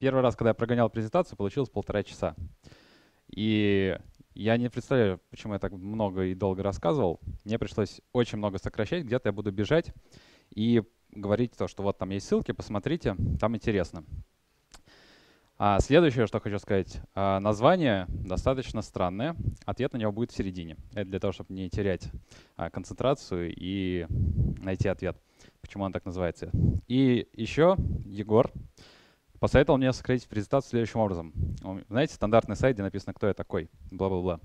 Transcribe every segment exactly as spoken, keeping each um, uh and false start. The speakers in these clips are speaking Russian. Первый раз, когда я прогонял презентацию, получилось полтора часа. И я не представляю, почему я так много и долго рассказывал. Мне пришлось очень много сокращать. Где-то я буду бежать и говорить то, что вот там есть ссылки, посмотрите, там интересно. А следующее, что хочу сказать. А название достаточно странное. Ответ на него будет в середине. Это для того, чтобы не терять а, концентрацию и найти ответ, почему он так называется. И еще Егор посоветовал мне сократить презентацию следующим образом. Знаете, стандартный сайт, где написано, кто я такой, бла-бла-бла.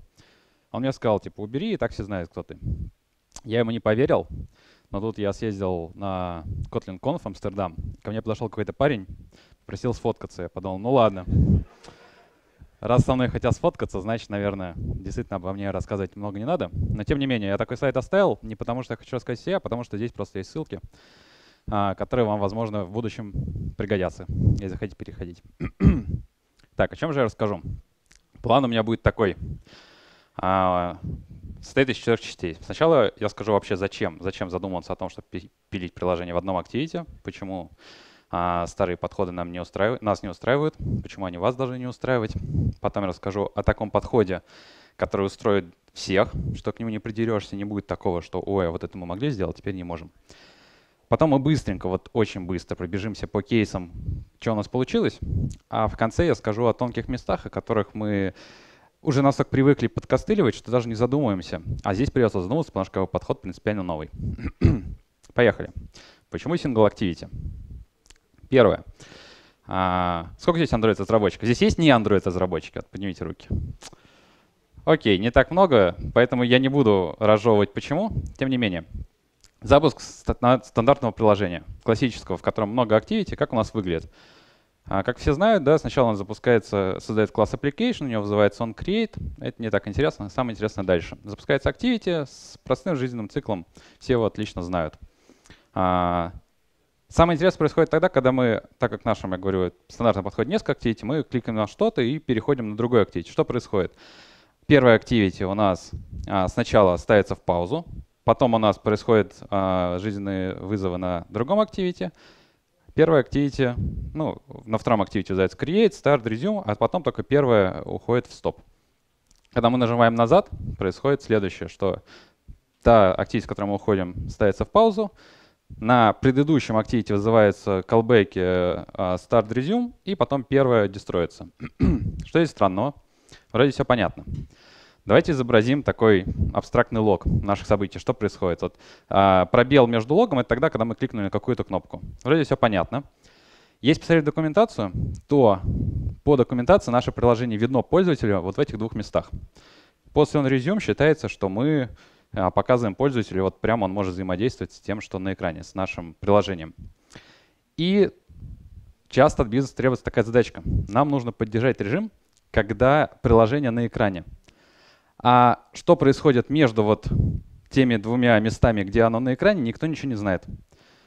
Он мне сказал, типа, убери, и так все знают, кто ты. Я ему не поверил, но тут я съездил на Kotlin Conf в Амстердам. Ко мне подошел какой-то парень, просил сфоткаться. Я подумал, ну ладно. Раз со мной хотят сфоткаться, значит, наверное, действительно обо мне рассказывать много не надо. Но тем не менее, я такой сайт оставил не потому, что я хочу рассказать все, а потому что здесь просто есть ссылки, которые вам, возможно, в будущем пригодятся, если захотите переходить. Так, о чем же я расскажу? План у меня будет такой. Состоит из четырех частей. Сначала я скажу вообще, зачем. Зачем задумываться о том, чтобы пилить приложение в одном Activity, почему старые подходы нам не устраивают, нас не устраивают, почему они вас должны не устраивать. Потом я расскажу о таком подходе, который устроит всех, что к нему не придерешься, не будет такого, что «Ой, вот это мы могли сделать, теперь не можем». Потом мы быстренько, вот очень быстро пробежимся по кейсам, что у нас получилось. А в конце я скажу о тонких местах, о которых мы уже настолько привыкли подкостыливать, что даже не задумываемся. А здесь придется задуматься, потому что подход принципиально новый. Поехали. Почему Single Activity? Первое. А, сколько здесь Android-разработчиков? Здесь есть не Android-разработчики? Вот, поднимите руки. Окей, не так много, поэтому я не буду разжевывать почему. Тем не менее, запуск стандартного приложения, классического, в котором много Activity, как у нас выглядит. А, как все знают, да, сначала он запускается, создает класс Application, у него вызывается onCreate. Это не так интересно, самое интересное дальше. Запускается Activity с простым жизненным циклом, все его отлично знают. А, Самое интересное происходит тогда, когда мы, так как в нашем, я говорю, стандартном подходе несколько Activity, мы кликаем на что-то и переходим на другой Activity. Что происходит? Первая Activity у нас а, сначала ставится в паузу, потом у нас происходят а, жизненные вызовы на другом Activity. Первая Activity, ну, на втором Activity вызывается Create, Start, Resume, а потом только первая уходит в стоп. Когда мы нажимаем назад, происходит следующее, что та Activity, с которой мы уходим, ставится в паузу. На предыдущем Activity вызывается callback start resume, и потом первое дестроится. Что здесь странного? Вроде все понятно. Давайте изобразим такой абстрактный лог наших событий. Что происходит? Вот, а, пробел между логом — это тогда, когда мы кликнули на какую-то кнопку. Вроде все понятно. Если посмотреть документацию, то по документации наше приложение видно пользователю вот в этих двух местах. После он resume считается, что мы показываем пользователю, вот прямо он может взаимодействовать с тем, что на экране, с нашим приложением. И часто от бизнеса требуется такая задачка. Нам нужно поддержать режим, когда приложение на экране. А что происходит между вот теми двумя местами, где оно на экране, никто ничего не знает.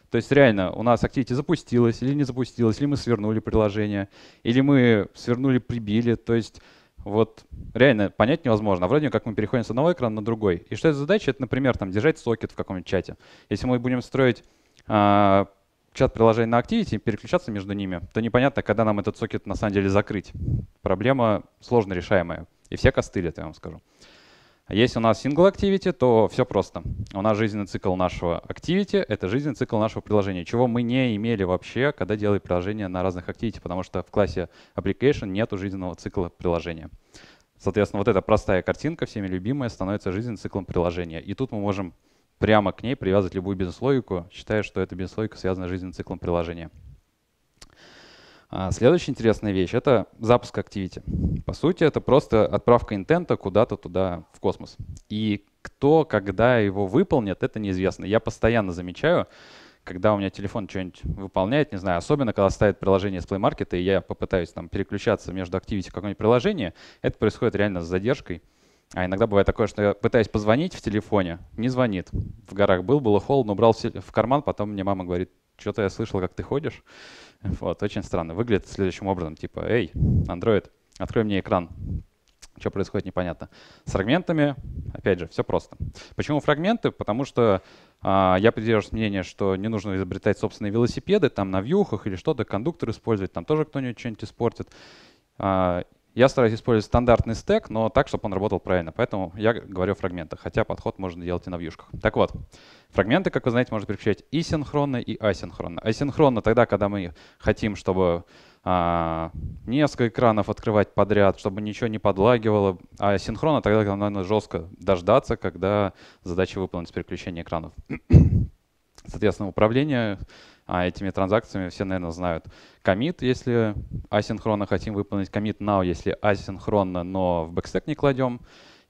То есть реально у нас Activity запустилась или не запустилась, или мы свернули приложение, или мы свернули, прибили. То есть вот реально понять невозможно. А вроде как мы переходим с одного экрана на другой. И что это задача? Это, например, там, держать сокет в каком-нибудь чате. Если мы будем строить э, чат приложения на Activity и переключаться между ними, то непонятно, когда нам этот сокет на самом деле закрыть. Проблема сложно решаемая. И все костылят, я вам скажу. Если у нас Single Activity, то все просто. У нас жизненный цикл нашего Activity — это жизненный цикл нашего приложения, чего мы не имели вообще, когда делали приложение на разных Activity, потому что в классе Application нет жизненного цикла приложения. Соответственно, вот эта простая картинка, всеми любимая, становится жизненным циклом приложения. И тут мы можем прямо к ней привязывать любую бизнес-логику, считая, что эта бизнес-логика связана с жизненным циклом приложения. Следующая интересная вещь — это запуск Activity. По сути, это просто отправка интента куда-то туда, в космос. И кто, когда его выполнит, это неизвестно. Я постоянно замечаю, когда у меня телефон что-нибудь выполняет, не знаю, особенно когда ставит приложение с Play Market, и я попытаюсь там переключаться между Activity и какое-нибудь приложение, это происходит реально с задержкой. А иногда бывает такое, что я пытаюсь позвонить в телефоне, не звонит. В горах был, было холодно, убрал в карман, потом мне мама говорит: «Что-то я слышал, как ты ходишь». Вот, очень странно. Выглядит следующим образом, типа: «Эй, Android, открой мне экран». что происходит, непонятно. С фрагментами, опять же, все просто. Почему фрагменты? Потому что а, я придерживаюсь мнения, что не нужно изобретать собственные велосипеды, там на вьюхах или что-то, кондуктор использовать, там тоже кто-нибудь что-нибудь испортит. А, я стараюсь использовать стандартный стэк, но так, чтобы он работал правильно. Поэтому я говорю о фрагментах, хотя подход можно делать и на вьюшках. Так вот, фрагменты, как вы знаете, можно переключать и синхронно, и асинхронно. Асинхронно тогда, когда мы хотим, чтобы А, несколько экранов открывать подряд, чтобы ничего не подлагивало. А синхронно тогда, когда надо жестко дождаться, когда задача выполнить с переключения экранов. Соответственно, управление а, этими транзакциями все, наверное, знают. Commit, если асинхронно хотим выполнить. Commit now, если асинхронно, но в бэкстэк не кладем.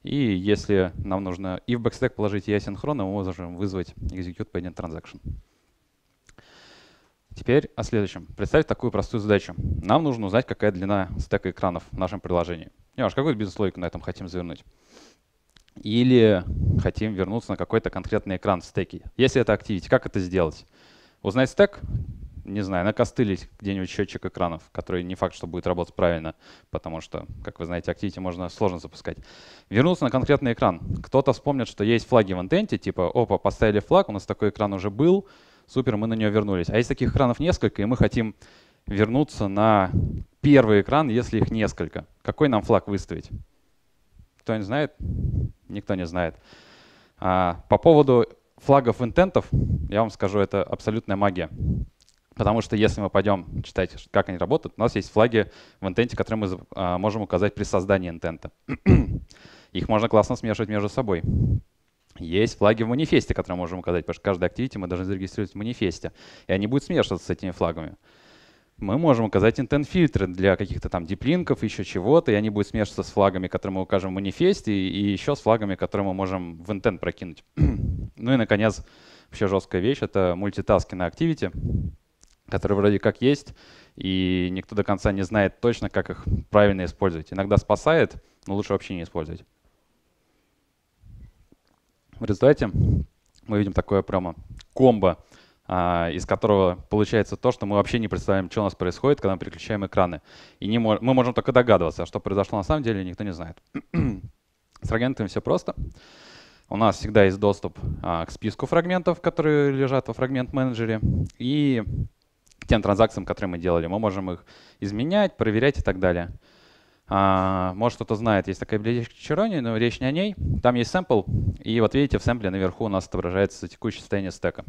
И если нам нужно и в бэкстэк положить, и асинхронно, мы можем вызвать execute pending transaction. Теперь о следующем. Представь такую простую задачу. Нам нужно узнать, какая длина стека экранов в нашем приложении. Не важно, какую бизнес-логику на этом хотим завернуть. Или хотим вернуться на какой-то конкретный экран в стеке. Если это Activity, как это сделать? Узнать стек? Не знаю, накостылить где-нибудь счетчик экранов, который не факт, что будет работать правильно, потому что, как вы знаете, Activity можно сложно запускать. Вернуться на конкретный экран. Кто-то вспомнит, что есть флаги в интенте, типа, опа, поставили флаг, у нас такой экран уже был, супер, мы на нее вернулись. А есть таких экранов несколько, и мы хотим вернуться на первый экран, если их несколько. Какой нам флаг выставить? Кто-нибудь знает? Никто не знает. А, по поводу флагов интентов, я вам скажу, это абсолютная магия. Потому что если мы пойдем читать, как они работают, у нас есть флаги в интенте, которые мы а, можем указать при создании интента. Их можно классно смешивать между собой. Есть флаги в манифесте, которые мы можем указать, потому что каждый Activity мы должны зарегистрировать в манифесте, и они будут смешиваться с этими флагами. Мы можем указать intent-фильтры для каких-то там диплинков, еще чего-то, и они будут смешиваться с флагами, которые мы укажем в манифесте, и еще с флагами, которые мы можем в intent прокинуть. Ну и, наконец, вообще жесткая вещь — это мультитаски на Activity, которые вроде как есть, и никто до конца не знает точно, как их правильно использовать. Иногда спасает, но лучше вообще не использовать. В результате мы видим такое прямо комбо, а, из которого получается то, что мы вообще не представляем, что у нас происходит, когда мы переключаем экраны. И не мож мы можем только догадываться, а что произошло на самом деле, никто не знает. С фрагментами все просто. У нас всегда есть доступ а, к списку фрагментов, которые лежат во фрагмент-менеджере, и к тем транзакциям, которые мы делали. Мы можем их изменять, проверять и так далее. А, может, кто-то знает, есть такая библиотека Cicerone, но речь не о ней. Там есть сэмпл, и вот видите, в сэмпле наверху у нас отображается текущее состояние стека.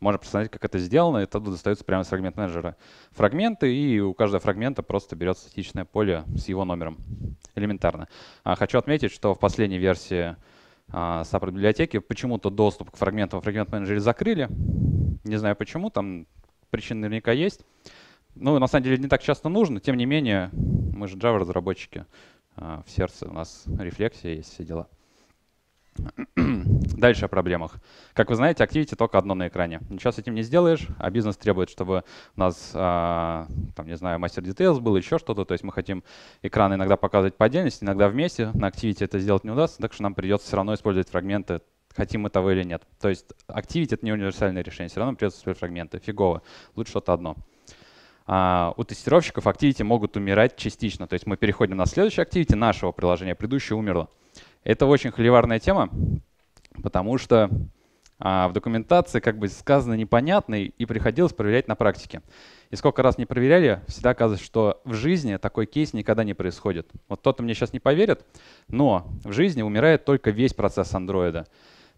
Можно посмотреть, как это сделано, и тогда достаются прямо из фрагмент-менеджера фрагменты, и у каждого фрагмента просто берется статичное поле с его номером. Элементарно. А, хочу отметить, что в последней версии а, саппорт-библиотеки почему-то доступ к фрагментам в фрагмент-менеджере закрыли. Не знаю почему, там причины наверняка есть. Ну, на самом деле, не так часто нужно, тем не менее, мы же Java-разработчики, в сердце у нас рефлексия есть, все дела. Дальше о проблемах. Как вы знаете, Activity только одно на экране. Ничего с этим не сделаешь, а бизнес требует, чтобы у нас, там, не знаю, мастер details был, еще что-то. То есть мы хотим экраны иногда показывать по отдельности, иногда вместе. На Activity это сделать не удастся, так что нам придется все равно использовать фрагменты, хотим мы того или нет. То есть Activity — это не универсальное решение, все равно придется использовать фрагменты. Фигово, лучше что-то одно. Uh, у тестировщиков Activity могут умирать частично. То есть мы переходим на следующий Activity нашего приложения, предыдущее умерло. Это очень холиварная тема, потому что uh, в документации как бы сказано непонятно, и приходилось проверять на практике. И сколько раз не проверяли, всегда оказывается, что в жизни такой кейс никогда не происходит. Вот кто-то мне сейчас не поверит, но в жизни умирает только весь процесс Android.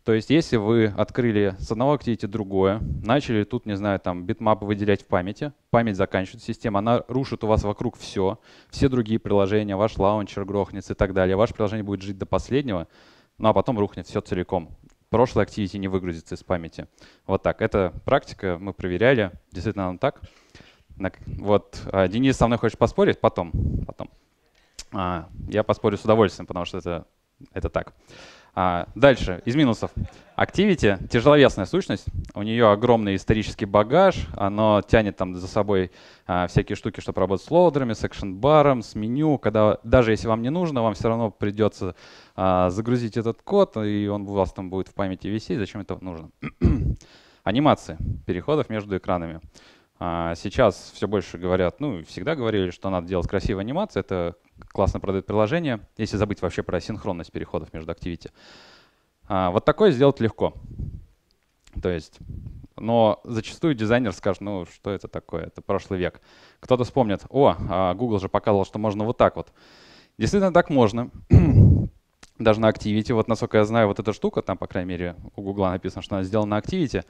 То есть если вы открыли с одного Activity другое, начали тут, не знаю, там битмапы выделять в памяти, память заканчивает система, она рушит у вас вокруг все, все другие приложения, ваш лаунчер грохнется и так далее, ваше приложение будет жить до последнего, ну а потом рухнет все целиком. Прошлое Activity не выгрузится из памяти. Вот так. Это практика, мы проверяли, действительно оно так. Вот Денис со мной хочет поспорить, потом. потом. А, я поспорю с удовольствием, потому что это, это так. А, дальше, из минусов. Activity — тяжеловесная сущность, у нее огромный исторический багаж, оно тянет там за собой а, всякие штуки, чтобы работать с лоудерами, с экшн-баром, с меню, когда даже если вам не нужно, вам все равно придется а, загрузить этот код, и он у вас там будет в памяти висеть, зачем это нужно. Анимации переходов между экранами. Сейчас все больше говорят, ну, всегда говорили, что надо делать красивые анимации, это классно продает приложение, если забыть вообще про синхронность переходов между Activity. Вот такое сделать легко. То есть, но зачастую дизайнер скажет, ну, что это такое, это прошлый век. Кто-то вспомнит, о, Google же показывал, что можно вот так вот. Действительно, так можно. Даже на Activity, вот насколько я знаю, вот эта штука, там, по крайней мере, у Google написано, что она сделана на Activity,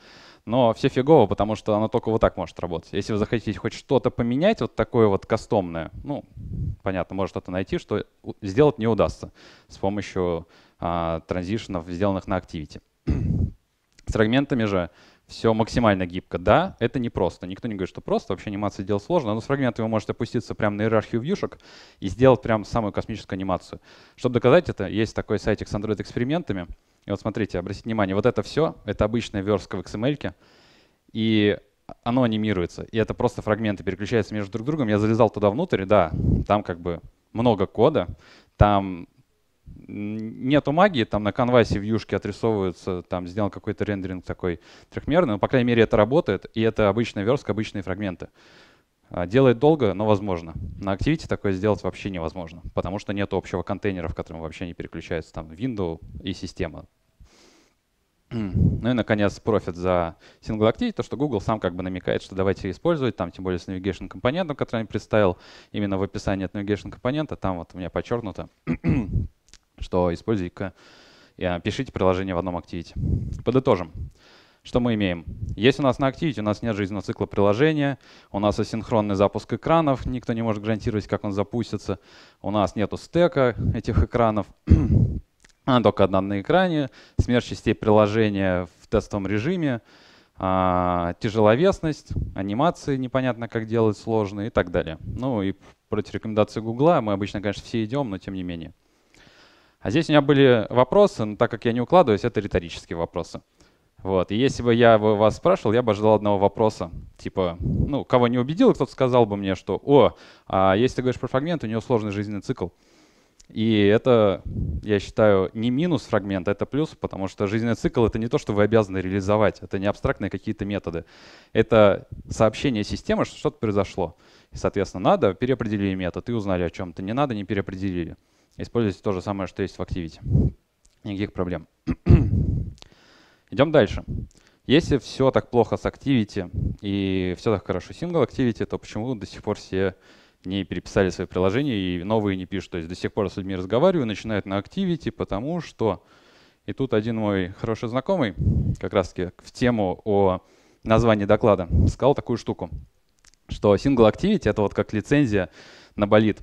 но все фигово, потому что она только вот так может работать. Если вы захотите хоть что-то поменять, вот такое вот кастомное, ну, понятно, может что-то найти, что сделать не удастся с помощью а, транзишенов, сделанных на Activity. С фрагментами же все максимально гибко. Да, это непросто. Никто не говорит, что просто, вообще анимации делать сложно, но с фрагментами вы можете опуститься прямо на иерархию вьюшек и сделать прям самую космическую анимацию. Чтобы доказать это, есть такой сайтик с Android-экспериментами. И вот смотрите, обратите внимание, вот это все, это обычная верстка в икс эм эль-ке, и оно анимируется. И это просто фрагменты переключаются между друг другом. Я залезал туда внутрь, и да, там как бы много кода, там нету магии, там на конвасе вьюшки отрисовываются, там сделан какой-то рендеринг такой трехмерный, но, по крайней мере, это работает, и это обычная верстка, обычные фрагменты. Делает долго, но возможно. На Activity такое сделать вообще невозможно, потому что нет общего контейнера, в котором вообще не переключается там Windows и система. Ну и, наконец, профит за Single Activity, то, что Google сам как бы намекает, что давайте использовать, там, тем более с Navigation компонентом, который я представил, именно в описании от Navigation компонента, там вот у меня подчеркнуто, что используйте, пишите приложение в одном Activity. Подытожим, что мы имеем. Есть у нас на Activity, у нас нет жизненного цикла приложения, у нас асинхронный запуск экранов, никто не может гарантировать, как он запустится, у нас нету стека этих экранов, она только одна на экране, смерть частей приложения в тестовом режиме, тяжеловесность, анимации непонятно, как делать, сложные и так далее. Ну и против рекомендации Гугла мы обычно, конечно, все идем, но тем не менее. А здесь у меня были вопросы, но так как я не укладываюсь, это риторические вопросы. Вот. И если бы я вас спрашивал, я бы ожидал одного вопроса. Типа, ну, кого не убедил, кто-то сказал бы мне, что, о, а если ты говоришь про фрагмент, у него сложный жизненный цикл. И это, я считаю, не минус фрагмента, это плюс, потому что жизненный цикл — это не то, что вы обязаны реализовать, это не абстрактные какие-то методы. Это сообщение системы, что что-то произошло. И, соответственно, надо, переопределили метод и узнали о чем-то. Не надо, не переопределили. Используйте то же самое, что есть в Activity. Никаких проблем. Идем дальше. Если все так плохо с Activity и все так хорошо с Single Activity, то почему до сих пор все не переписали свои приложения и новые не пишут? То есть до сих пор с людьми разговариваю, начинают на Activity, потому что… И тут один мой хороший знакомый, как раз-таки в тему о названии доклада, сказал такую штуку, что Single Activity — это вот как лицензия на болид.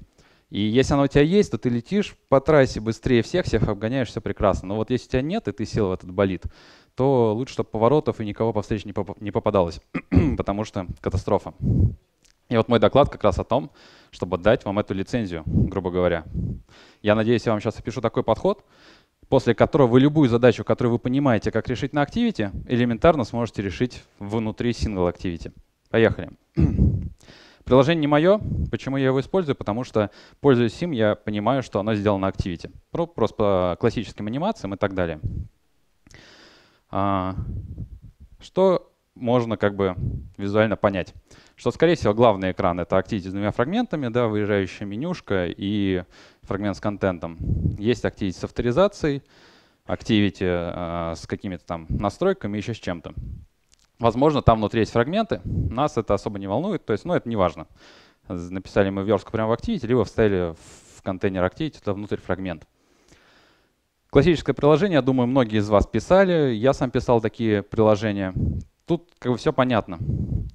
И если она у тебя есть, то ты летишь по трассе быстрее всех, всех обгоняешь, все прекрасно. Но вот если у тебя нет, и ты сел в этот болид, то лучше, чтобы поворотов и никого по встрече не, поп не попадалось, потому что катастрофа. И вот мой доклад как раз о том, чтобы дать вам эту лицензию, грубо говоря. Я надеюсь, я вам сейчас опишу такой подход, после которого вы любую задачу, которую вы понимаете, как решить на Activity, элементарно сможете решить внутри Single Activity. Поехали. Приложение не мое. Почему я его использую? Потому что, пользуясь им, я понимаю, что оно сделано на Activity. Просто по классическим анимациям и так далее. Что можно как бы визуально понять? Что, скорее всего, главный экран — это Activity с двумя фрагментами, да, выезжающая менюшка и фрагмент с контентом. Есть Activity с авторизацией, Activity с какими-то там настройками, еще с чем-то. Возможно, там внутри есть фрагменты, нас это особо не волнует, то есть, ну, это не важно. Написали мы верстку прямо в Activity, либо вставили в контейнер Activity, туда внутрь фрагмент. Классическое приложение, я думаю, многие из вас писали, я сам писал такие приложения. Тут как бы все понятно.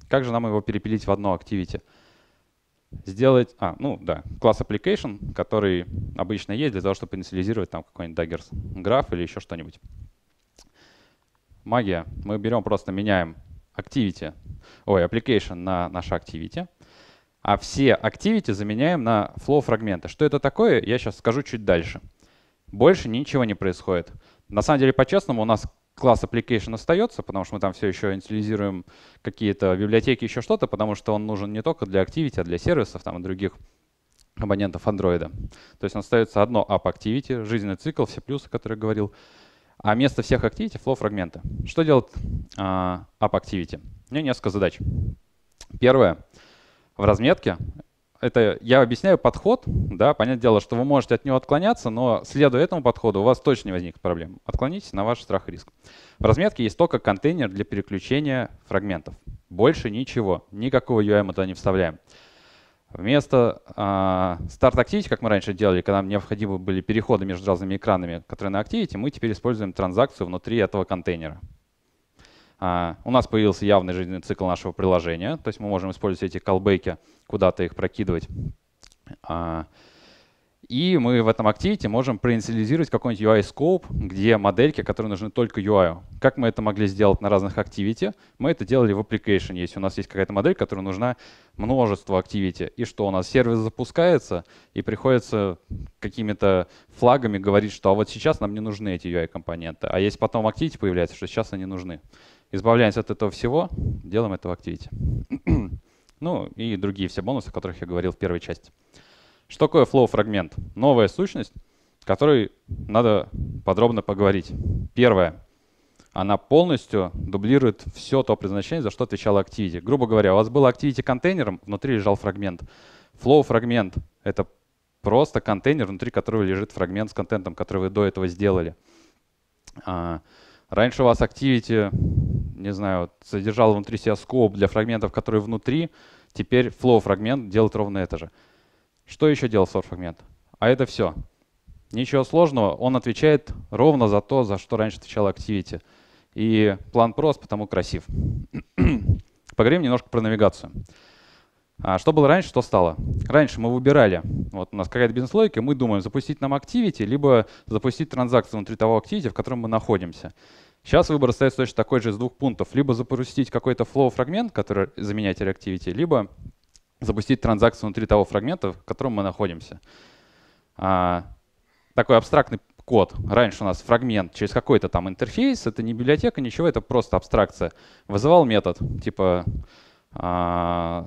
Как же нам его перепилить в одно Activity? Сделать, а, ну да, класс Application, который обычно есть для того, чтобы инициализировать там какой-нибудь Dagger граф или еще что-нибудь. Магия. Мы берем, просто меняем Activity, ой, Application на наше Activity, а все Activity заменяем на Flow фрагменты. Что это такое, я сейчас скажу чуть дальше. Больше ничего не происходит. На самом деле, по-честному, у нас класс Application остается, потому что мы там все еще инициализируем какие-то библиотеки, еще что-то, потому что он нужен не только для Activity, а для сервисов там, и других компонентов Android. То есть остается одно App Activity, жизненный цикл, все плюсы, которые я говорил. А вместо всех Activity — Flow фрагменты. Что делает uh, App Activity? У меня несколько задач. Первое. В разметке. Это я объясняю подход, да, понятное дело, что вы можете от него отклоняться, но следуя этому подходу у вас точно не возникнет проблем. Отклонитесь на ваш страх и риск. В разметке есть только контейнер для переключения фрагментов. Больше ничего, никакого ю ай мы туда не вставляем. Вместо э, Start Activity, как мы раньше делали, когда нам необходимы были переходы между разными экранами, которые на Activity, мы теперь используем транзакцию внутри этого контейнера. Uh, у нас появился явный жизненный цикл нашего приложения, то есть мы можем использовать эти колбеки, куда-то их прокидывать. Uh, и мы в этом Activity можем проинициализировать какой-нибудь ю ай-скоуп, где модельки, которые нужны только ю ай. Как мы это могли сделать на разных Activity? Мы это делали в Application. Если у нас есть какая-то модель, которая нужна множеству Activity, и что у нас сервис запускается, и приходится какими-то флагами говорить, что а вот сейчас нам не нужны эти ю ай-компоненты, а если потом Activity появляется, что сейчас они нужны. Избавляемся от этого всего, делаем это в Activity. Ну и другие все бонусы, о которых я говорил в первой части. Что такое flow-фрагмент? Новая сущность, о которой надо подробно поговорить. Первое. Она полностью дублирует все то предназначение, за что отвечала Activity. Грубо говоря, у вас было Activity контейнером, внутри лежал фрагмент. Flow-фрагмент — это просто контейнер, внутри которого лежит фрагмент с контентом, который вы до этого сделали. Раньше у вас Activity, не знаю, содержал внутри себя скоп для фрагментов, которые внутри. Теперь flow-фрагмент делает ровно это же. Что еще делал flow-фрагмент? А это все. Ничего сложного. Он отвечает ровно за то, за что раньше отвечал Activity. И план прост, потому красив. Поговорим немножко про навигацию. А что было раньше, что стало? Раньше мы выбирали, вот у нас какая-то бизнес-логика, мы думаем, запустить нам Activity, либо запустить транзакцию внутри того Activity, в котором мы находимся. Сейчас выбор остается точно такой же из двух пунктов. Либо запустить какой-то flow-фрагмент, который заменяет Activity, либо запустить транзакцию внутри того фрагмента, в котором мы находимся. А, такой абстрактный код. Раньше у нас фрагмент через какой-то там интерфейс, это не библиотека, ничего, это просто абстракция. Вызывал метод, типа…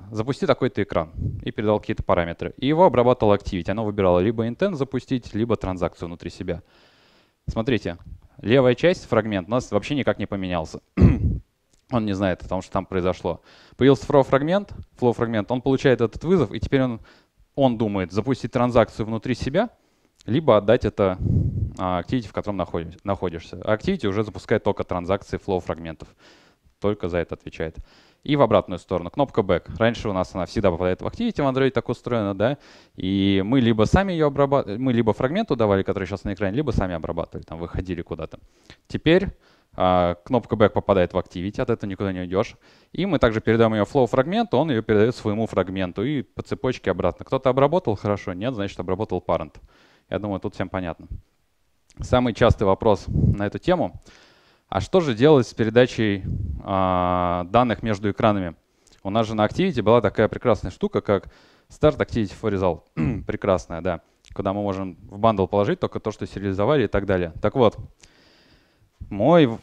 запусти такой-то экран и передал какие-то параметры. И его обрабатывал Activity. Оно выбирало либо intent запустить, либо транзакцию внутри себя. Смотрите, левая часть, фрагмент, у нас вообще никак не поменялся. Он не знает о том, что там произошло. Появился flow-фрагмент, flow-фрагмент, он получает этот вызов, и теперь он, он думает запустить транзакцию внутри себя, либо отдать это Activity, в котором находишься. Activity уже запускает только транзакции flow-фрагментов. Только за это отвечает. И в обратную сторону. Кнопка Back. Раньше у нас она всегда попадает в Activity, в Android так устроена, да. И мы либо сами ее обрабатывали, мы либо фрагменту давали, который сейчас на экране, либо сами обрабатывали, там выходили куда-то. Теперь а, кнопка Back попадает в Activity, от этого никуда не уйдешь. И мы также передаем ее flow фрагменту, он ее передает своему фрагменту. И по цепочке обратно. Кто-то обработал хорошо, нет, значит обработал parent. Я думаю, тут всем понятно. Самый частый вопрос на эту тему. А что же делать с передачей э, данных между экранами? У нас же на Activity была такая прекрасная штука, как Start Activity for Result. Прекрасная, да. Куда мы можем в бандл положить только то, что сериализовали и так далее. Так вот, мой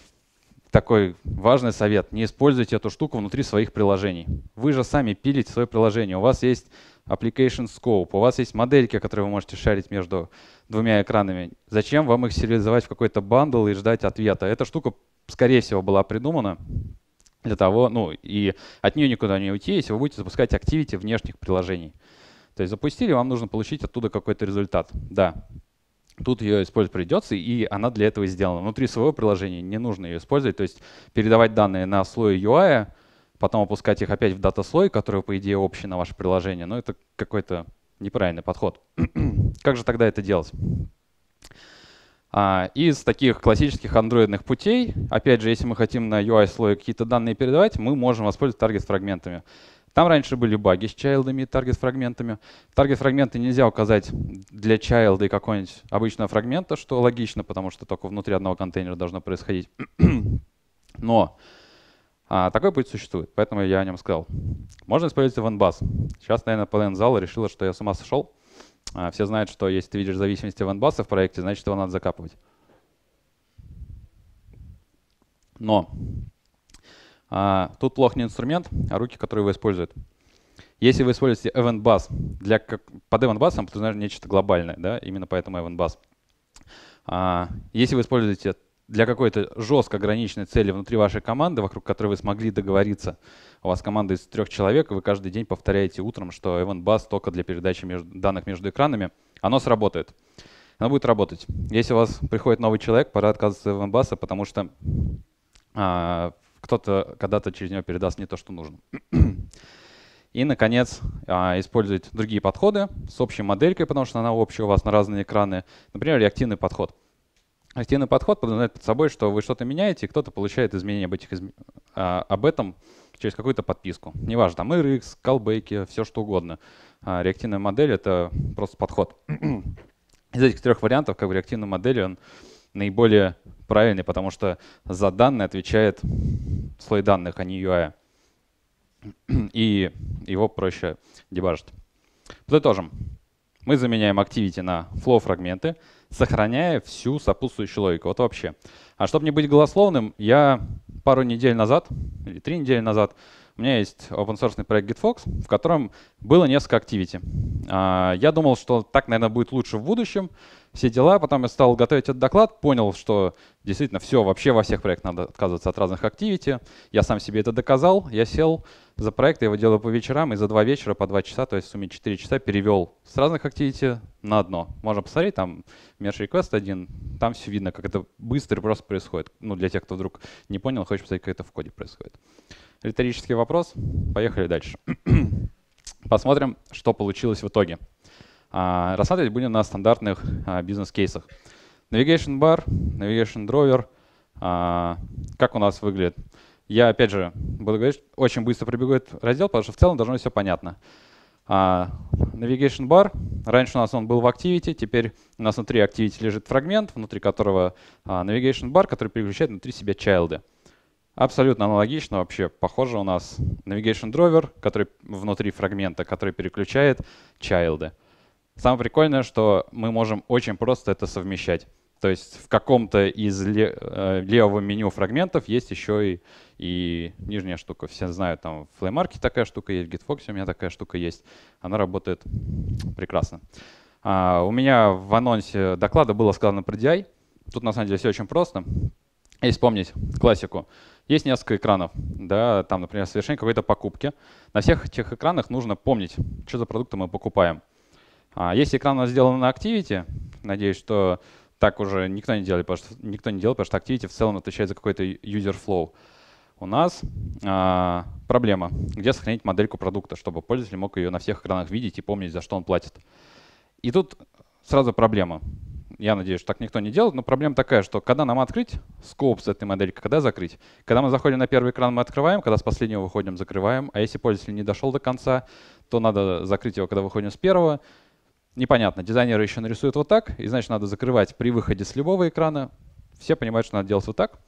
такой важный совет. Не используйте эту штуку внутри своих приложений. Вы же сами пилите свое приложение. У вас есть Application Scope, у вас есть модельки, которые вы можете шарить между двумя экранами. Зачем вам их сериализовать в какой-то бандл и ждать ответа? Эта штука, скорее всего, была придумана для того, ну и от нее никуда не уйти, если вы будете запускать Activity внешних приложений. То есть запустили, вам нужно получить оттуда какой-то результат. Да, тут ее использовать придется, и она для этого сделана. Внутри своего приложения не нужно ее использовать, то есть передавать данные на слой ю ай, потом опускать их опять в дата-слой, который, по идее, общий на ваше приложение. Но это какой-то неправильный подход. Как же тогда это делать? А, из таких классических андроидных путей, опять же, если мы хотим на ю ай-слой какие-то данные передавать, мы можем воспользоваться таргет-фрагментами. Там раньше были баги с чайлдами и таргет-фрагментами. Таргет-фрагменты нельзя указать для чайлда и какого-нибудь обычного фрагмента, что логично, потому что только внутри одного контейнера должно происходить. Но А, такой путь существует, поэтому я о нем сказал. Можно использовать EventBus. Сейчас, наверное, половина зала решила, что я с ума сошел. А, все знают, что если ты видишь зависимость EventBus в проекте, значит, его надо закапывать. Но а, тут плох не инструмент, а руки, которые его используют. Если вы используете EventBus, для, как, под EventBus подразумевается нечто глобальное, да? Именно поэтому EventBus. А, если вы используете для какой-то жестко ограниченной цели внутри вашей команды, вокруг которой вы смогли договориться, у вас команда из трех человек, и вы каждый день повторяете утром, что EventBus только для передачи между, данных между экранами, оно сработает. Оно будет работать. Если у вас приходит новый человек, пора отказываться от EventBus, потому что а, кто-то когда-то через него передаст не то, что нужно. И, наконец, использовать другие подходы с общей моделькой, потому что она общая у вас на разные экраны. Например, реактивный подход. Реактивный подход подразумевает под собой, что вы что-то меняете, и кто-то получает изменения об, этих изм... об этом через какую-то подписку. Неважно, там эр икс, колбеки, все что угодно. Реактивная модель — это просто подход. Из этих трех вариантов, как бы, реактивной модели он наиболее правильный, потому что за данные отвечает слой данных, а не ю ай. И его проще дебажить. Подытожим. Мы заменяем Activity на Flow-фрагменты, сохраняя всю сопутствующую логику. Вот вообще. А чтобы не быть голословным, я пару недель назад, или три недели назад, у меня есть open-source проект GitFox, в котором было несколько Activity. Я думал, что так, наверное, будет лучше в будущем. Все дела. Потом я стал готовить этот доклад, понял, что действительно все, вообще во всех проектах надо отказываться от разных Activity. Я сам себе это доказал. Я сел за проект, я его делаю по вечерам, и за два вечера по два часа, то есть в сумме четыре часа, перевел с разных Activity на одно. Можно посмотреть, там меж-реквест один, там все видно, как это быстро и просто происходит. Ну, для тех, кто вдруг не понял, хочешь посмотреть, как это в коде происходит. Риторический вопрос. Поехали дальше. Посмотрим, что получилось в итоге. А, рассматривать будем на стандартных а, бизнес-кейсах. Navigation Bar, Navigation Drawer. А, как у нас выглядит? Я, опять же, буду говорить, очень быстро пробегу этот раздел, потому что в целом должно быть все понятно. А, Navigation Bar. Раньше у нас он был в Activity, теперь у нас внутри Activity лежит фрагмент, внутри которого а, Navigation Bar, который переключает внутри себя чайлды. Абсолютно аналогично, вообще похоже у нас Navigation Drawer, который внутри фрагмента, который переключает чайлды. Самое прикольное, что мы можем очень просто это совмещать. То есть в каком-то из ле левого меню фрагментов есть еще и, и нижняя штука. Все знают, там в Play Market такая штука есть, в GitFox у меня такая штука есть. Она работает прекрасно. А, у меня в анонсе доклада было сказано про ди ай. Тут на самом деле все очень просто. Если вспомнить классику, есть несколько экранов, да, там, например, совершение какой-то покупки. На всех этих экранах нужно помнить, что за продукты мы покупаем. Если экран у нас сделан на Activity, надеюсь, что так уже никто не делает, потому что, никто не делает, потому что Activity в целом отвечает за какой-то user flow. У нас а, проблема, где сохранить модельку продукта, чтобы пользователь мог ее на всех экранах видеть и помнить, за что он платит. И тут сразу проблема. Я надеюсь, что так никто не делает, но проблема такая, что когда нам открыть скоп с этой моделькой, когда закрыть? Когда мы заходим на первый экран, мы открываем, когда с последнего выходим, закрываем. А если пользователь не дошел до конца, то надо закрыть его, когда выходим с первого. Непонятно. Дизайнеры еще нарисуют вот так, и значит, надо закрывать при выходе с любого экрана. Все понимают, что надо делать вот так.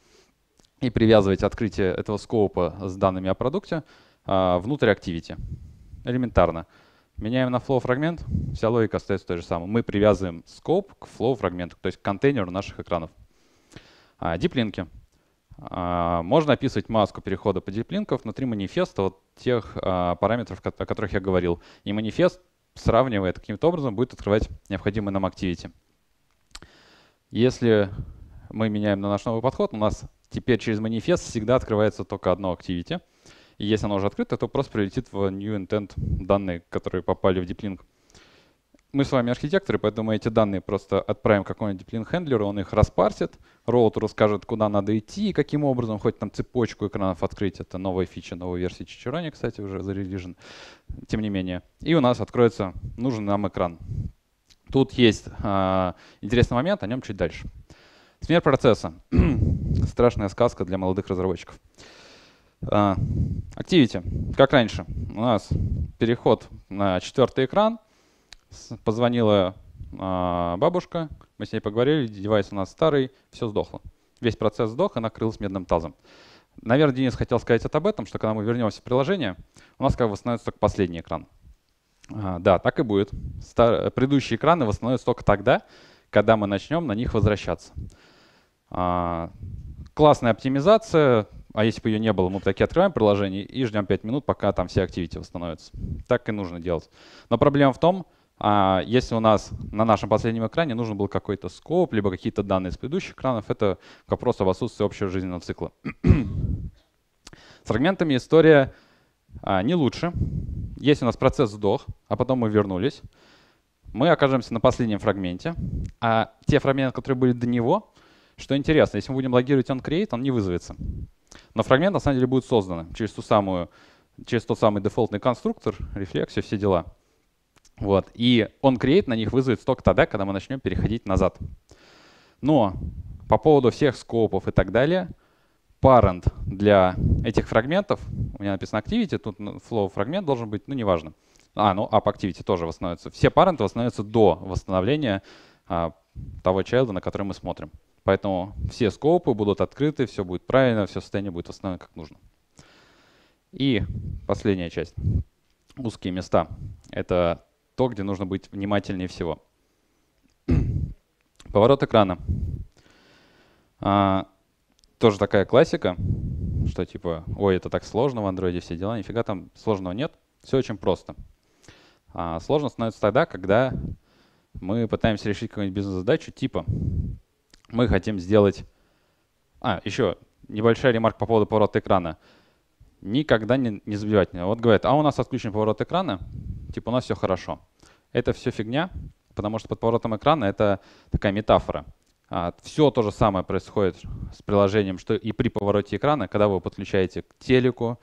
И привязывать открытие этого скоупа с данными о продукте а, внутрь Activity. Элементарно. Меняем на flow фрагмент, вся логика остается той же самой. Мы привязываем scope к flow фрагменту, то есть к контейнеру наших экранов. А, диплинки. А, можно описывать маску перехода по диплинкам внутри манифеста вот тех а, параметров, о которых я говорил. И манифест, сравнивая это каким-то образом, будет открывать необходимые нам Activity. Если мы меняем на наш новый подход, у нас теперь через манифест всегда открывается только одно Activity. И если оно уже открыто, то просто прилетит в new intent данные, которые попали в диплинк. Мы с вами архитекторы, поэтому эти данные просто отправим какому-нибудь диплинк-хендлеру, он их распарсит, роутеру скажет, куда надо идти и каким образом, хоть там цепочку экранов открыть. Это новая фича, новая версия Cicerone, кстати, уже зарелижен, тем не менее. И у нас откроется нужен нам экран. Тут есть а, интересный момент, о нем чуть дальше. Смерть процесса. Страшная сказка для молодых разработчиков. Uh, Activity, как раньше, у нас переход на четвертый экран, позвонила uh, бабушка, мы с ней поговорили, девайс у нас старый, все сдохло. Весь процесс сдох и накрылся медным тазом. Наверное, Денис хотел сказать об этом, что когда мы вернемся в приложение, у нас как бы восстановится только последний экран. Uh, да, так и будет. Стар- предыдущие экраны восстановятся только тогда, когда мы начнем на них возвращаться. Uh, классная оптимизация. А если бы ее не было, мы таки открываем приложение и ждем пять минут, пока там все Activity восстановятся. Так и нужно делать. Но проблема в том, Если у нас на нашем последнем экране нужен был какой-то скоп, либо какие-то данные с предыдущих экранов, это вопрос об отсутствии общего жизненного цикла. С фрагментами история не лучше. Если у нас процесс сдох, а потом мы вернулись, мы окажемся на последнем фрагменте. А те фрагменты, которые были до него, что интересно, если мы будем логировать onCreate, он не вызовется. Но фрагмент на самом деле будет создан через ту самую, через тот самый дефолтный конструктор, рефлексию, все дела. Вот. И onCreate на них вызовется только тогда, когда мы начнем переходить назад. Но по поводу всех скопов и так далее, parent для этих фрагментов, у меня написано Activity, тут flow фрагмент должен быть, ну неважно. А, ну app Activity тоже восстановится. Все parent восстановятся до восстановления а, того чайлда, на который мы смотрим. Поэтому все скопы будут открыты, все будет правильно, все состояние будет восстановлено как нужно. И последняя часть. Узкие места. Это то, где нужно быть внимательнее всего. Поворот экрана. А, тоже такая классика, что типа, ой, это так сложно в Android, все дела. Нифига там сложного нет. Все очень просто. А, сложно становится тогда, когда мы пытаемся решить какую-нибудь бизнес-задачу типа мы хотим сделать… А, еще небольшая ремарка по поводу поворота экрана. Никогда не, не забивать меня. Вот говорят, а у нас отключен поворот экрана, типа у нас все хорошо. Это все фигня, потому что под поворотом экрана это такая метафора. А, все то же самое происходит с приложением, что и при повороте экрана, когда вы подключаете к телеку,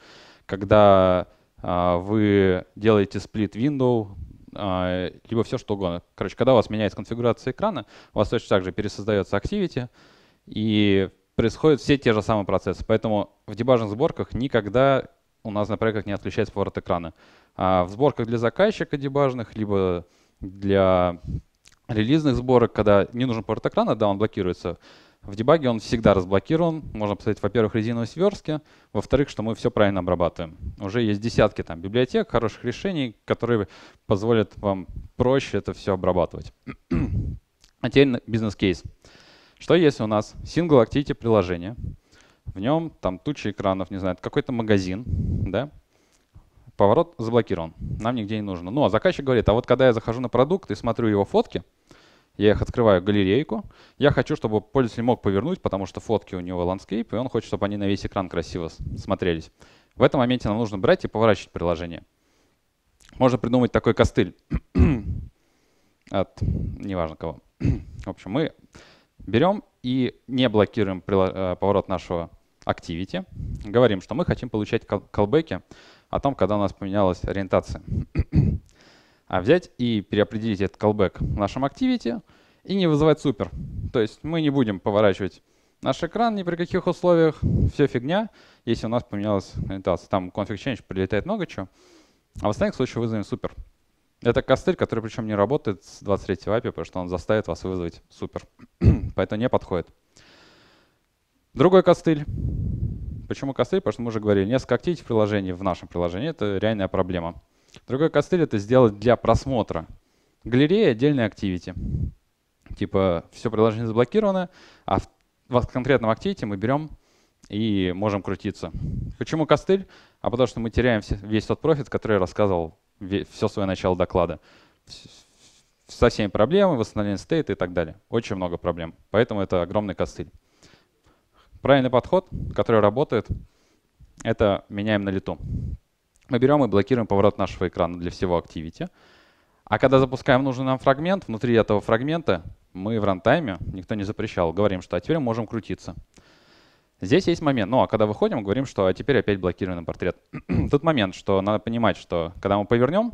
когда а, вы делаете сплит window, либо все что угодно. Короче, когда у вас меняется конфигурация экрана, у вас точно так же пересоздается Activity, и происходят все те же самые процессы. Поэтому в дебажных сборках никогда у нас на проектах не отключается поворот экрана. А в сборках для заказчика дебажных, либо для релизных сборок, когда не нужен поворот экрана, да, он блокируется. В дебаге он всегда разблокирован. Можно посмотреть, во-первых, резиновые сверстки, во-вторых, что мы все правильно обрабатываем. Уже есть десятки там библиотек, хороших решений, которые позволят вам проще это все обрабатывать. А теперь бизнес-кейс. Что если у нас Single Activity приложение, в нем там туча экранов, не знаю, какой-то магазин, да? Поворот заблокирован, нам нигде не нужно. Ну а заказчик говорит, а вот когда я захожу на продукт и смотрю его фотки, я их открываю в галерейку. Я хочу, чтобы пользователь мог повернуть, потому что фотки у него ландскейп, и он хочет, чтобы они на весь экран красиво смотрелись. В этом моменте нам нужно брать и поворачивать приложение. Можно придумать такой костыль от неважно кого. В общем, мы берем и не блокируем поворот нашего Activity. Говорим, что мы хотим получать колбеки о том, когда у нас поменялась ориентация. А взять и переопределить этот callback в нашем Activity и не вызывать супер. То есть мы не будем поворачивать наш экран ни при каких условиях. Все фигня, если у нас поменялась ориентация. Там config change прилетает много чего. А в остальных случаях вызовем супер. Это костыль, который причем не работает с двадцать третьего эй пи ай, потому что он заставит вас вызвать супер. Поэтому не подходит. Другой костыль. Почему костыль? Потому что мы уже говорили, несколько Activity приложений в нашем приложении — это реальная проблема. Другой костыль — это сделать для просмотра галереи отдельной Activity. Типа все приложение заблокировано, а в, в конкретном Activity мы берем и можем крутиться. Почему костыль? А потому что мы теряем все, весь тот профит, который я рассказывал все свое начало доклада. Со всеми проблемами, восстановление стейта и так далее. Очень много проблем. Поэтому это огромный костыль. Правильный подход, который работает, это меняем на лету. Мы берем и блокируем поворот нашего экрана для всего Activity. А когда запускаем нужный нам фрагмент, внутри этого фрагмента мы в рантайме, никто не запрещал, говорим, что а теперь мы можем крутиться. Здесь есть момент. Ну а когда выходим, говорим, что а теперь опять блокированный портрет. Тут момент, что надо понимать, что когда мы повернем,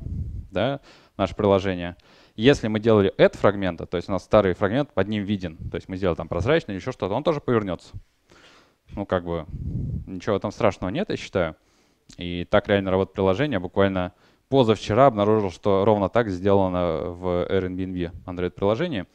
да, наше приложение, если мы делали add фрагмента, то есть у нас старый фрагмент под ним виден, то есть мы сделали там прозрачный или еще что-то, он тоже повернется. Ну как бы ничего там страшного нет, я считаю. И так реально работает приложение. Буквально позавчера обнаружил, что ровно так сделано в Airbnb Android-приложении.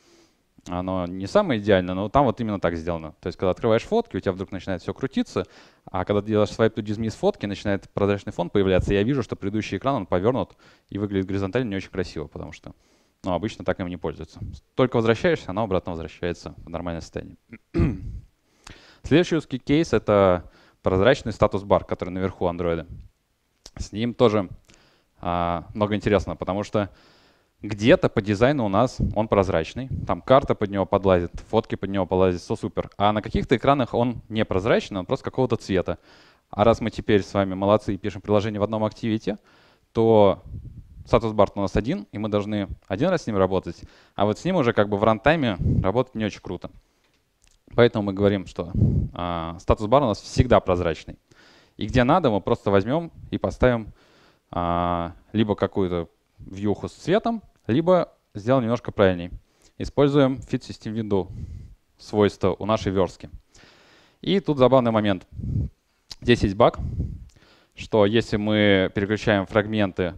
Оно не самое идеальное, но там вот именно так сделано. То есть, когда открываешь фотки, у тебя вдруг начинает все крутиться, а когда ты делаешь swipe to dismiss фотки, начинает прозрачный фон появляться. Я вижу, что предыдущий экран он повернут и выглядит горизонтально не очень красиво, потому что ну, обычно так им не пользуются. Только возвращаешься, оно обратно возвращается в нормальное состояние. Следующий узкий кейс — это прозрачный статус-бар, который наверху Android. С ним тоже а, много интересного, потому что Где-то по дизайну у нас он прозрачный, там карта под него подлазит, фотки под него подлазит, все супер. А на каких-то экранах он не прозрачный, он просто какого-то цвета. А раз мы теперь с вами молодцы и пишем приложение в одном Activity, то статус-бар у нас один, и мы должны один раз с ним работать, а вот с ним уже как бы в рантайме работать не очень круто. Поэтому мы говорим, что э, статус-бар у нас всегда прозрачный. И где надо, мы просто возьмем и поставим э, либо какую-то вьюху с цветом, либо сделаем немножко правильней. Используем fit-system-window свойство у нашей верстки. И тут забавный момент. Здесь есть баг, что если мы переключаем фрагменты,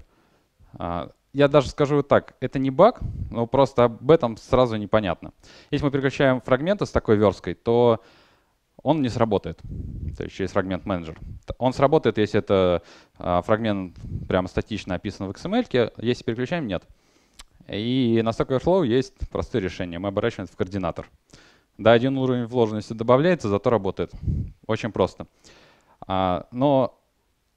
я даже скажу так, это не баг, но просто об этом сразу непонятно. Если мы переключаем фрагменты с такой версткой, то он не сработает, то есть через фрагмент менеджер. Он сработает, если это фрагмент прямо статично описан в икс эм эль-ке, если переключаем — нет. И на Stack Overflow есть простое решение. Мы оборачиваем в координатор. Да, один уровень вложенности добавляется, зато работает. Очень просто. А, но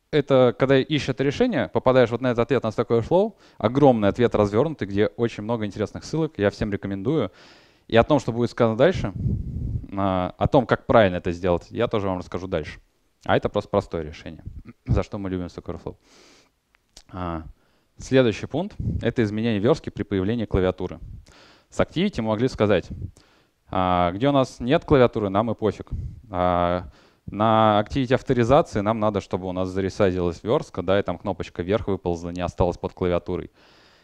это, когда ищет решение, попадаешь вот на этот ответ на Stack Overflow, огромный ответ развернутый, где очень много интересных ссылок, я всем рекомендую. И о том, что будет сказано дальше, а, о том, как правильно это сделать, я тоже вам расскажу дальше. А это просто простое решение, за что мы любим Stack Overflow. А, Следующий пункт — это изменение верстки при появлении клавиатуры. С Activity мы могли сказать, где у нас нет клавиатуры, нам и пофиг. На Activity авторизации нам надо, чтобы у нас заресайзилась верстка, да, и там кнопочка вверх выползла, не осталась под клавиатурой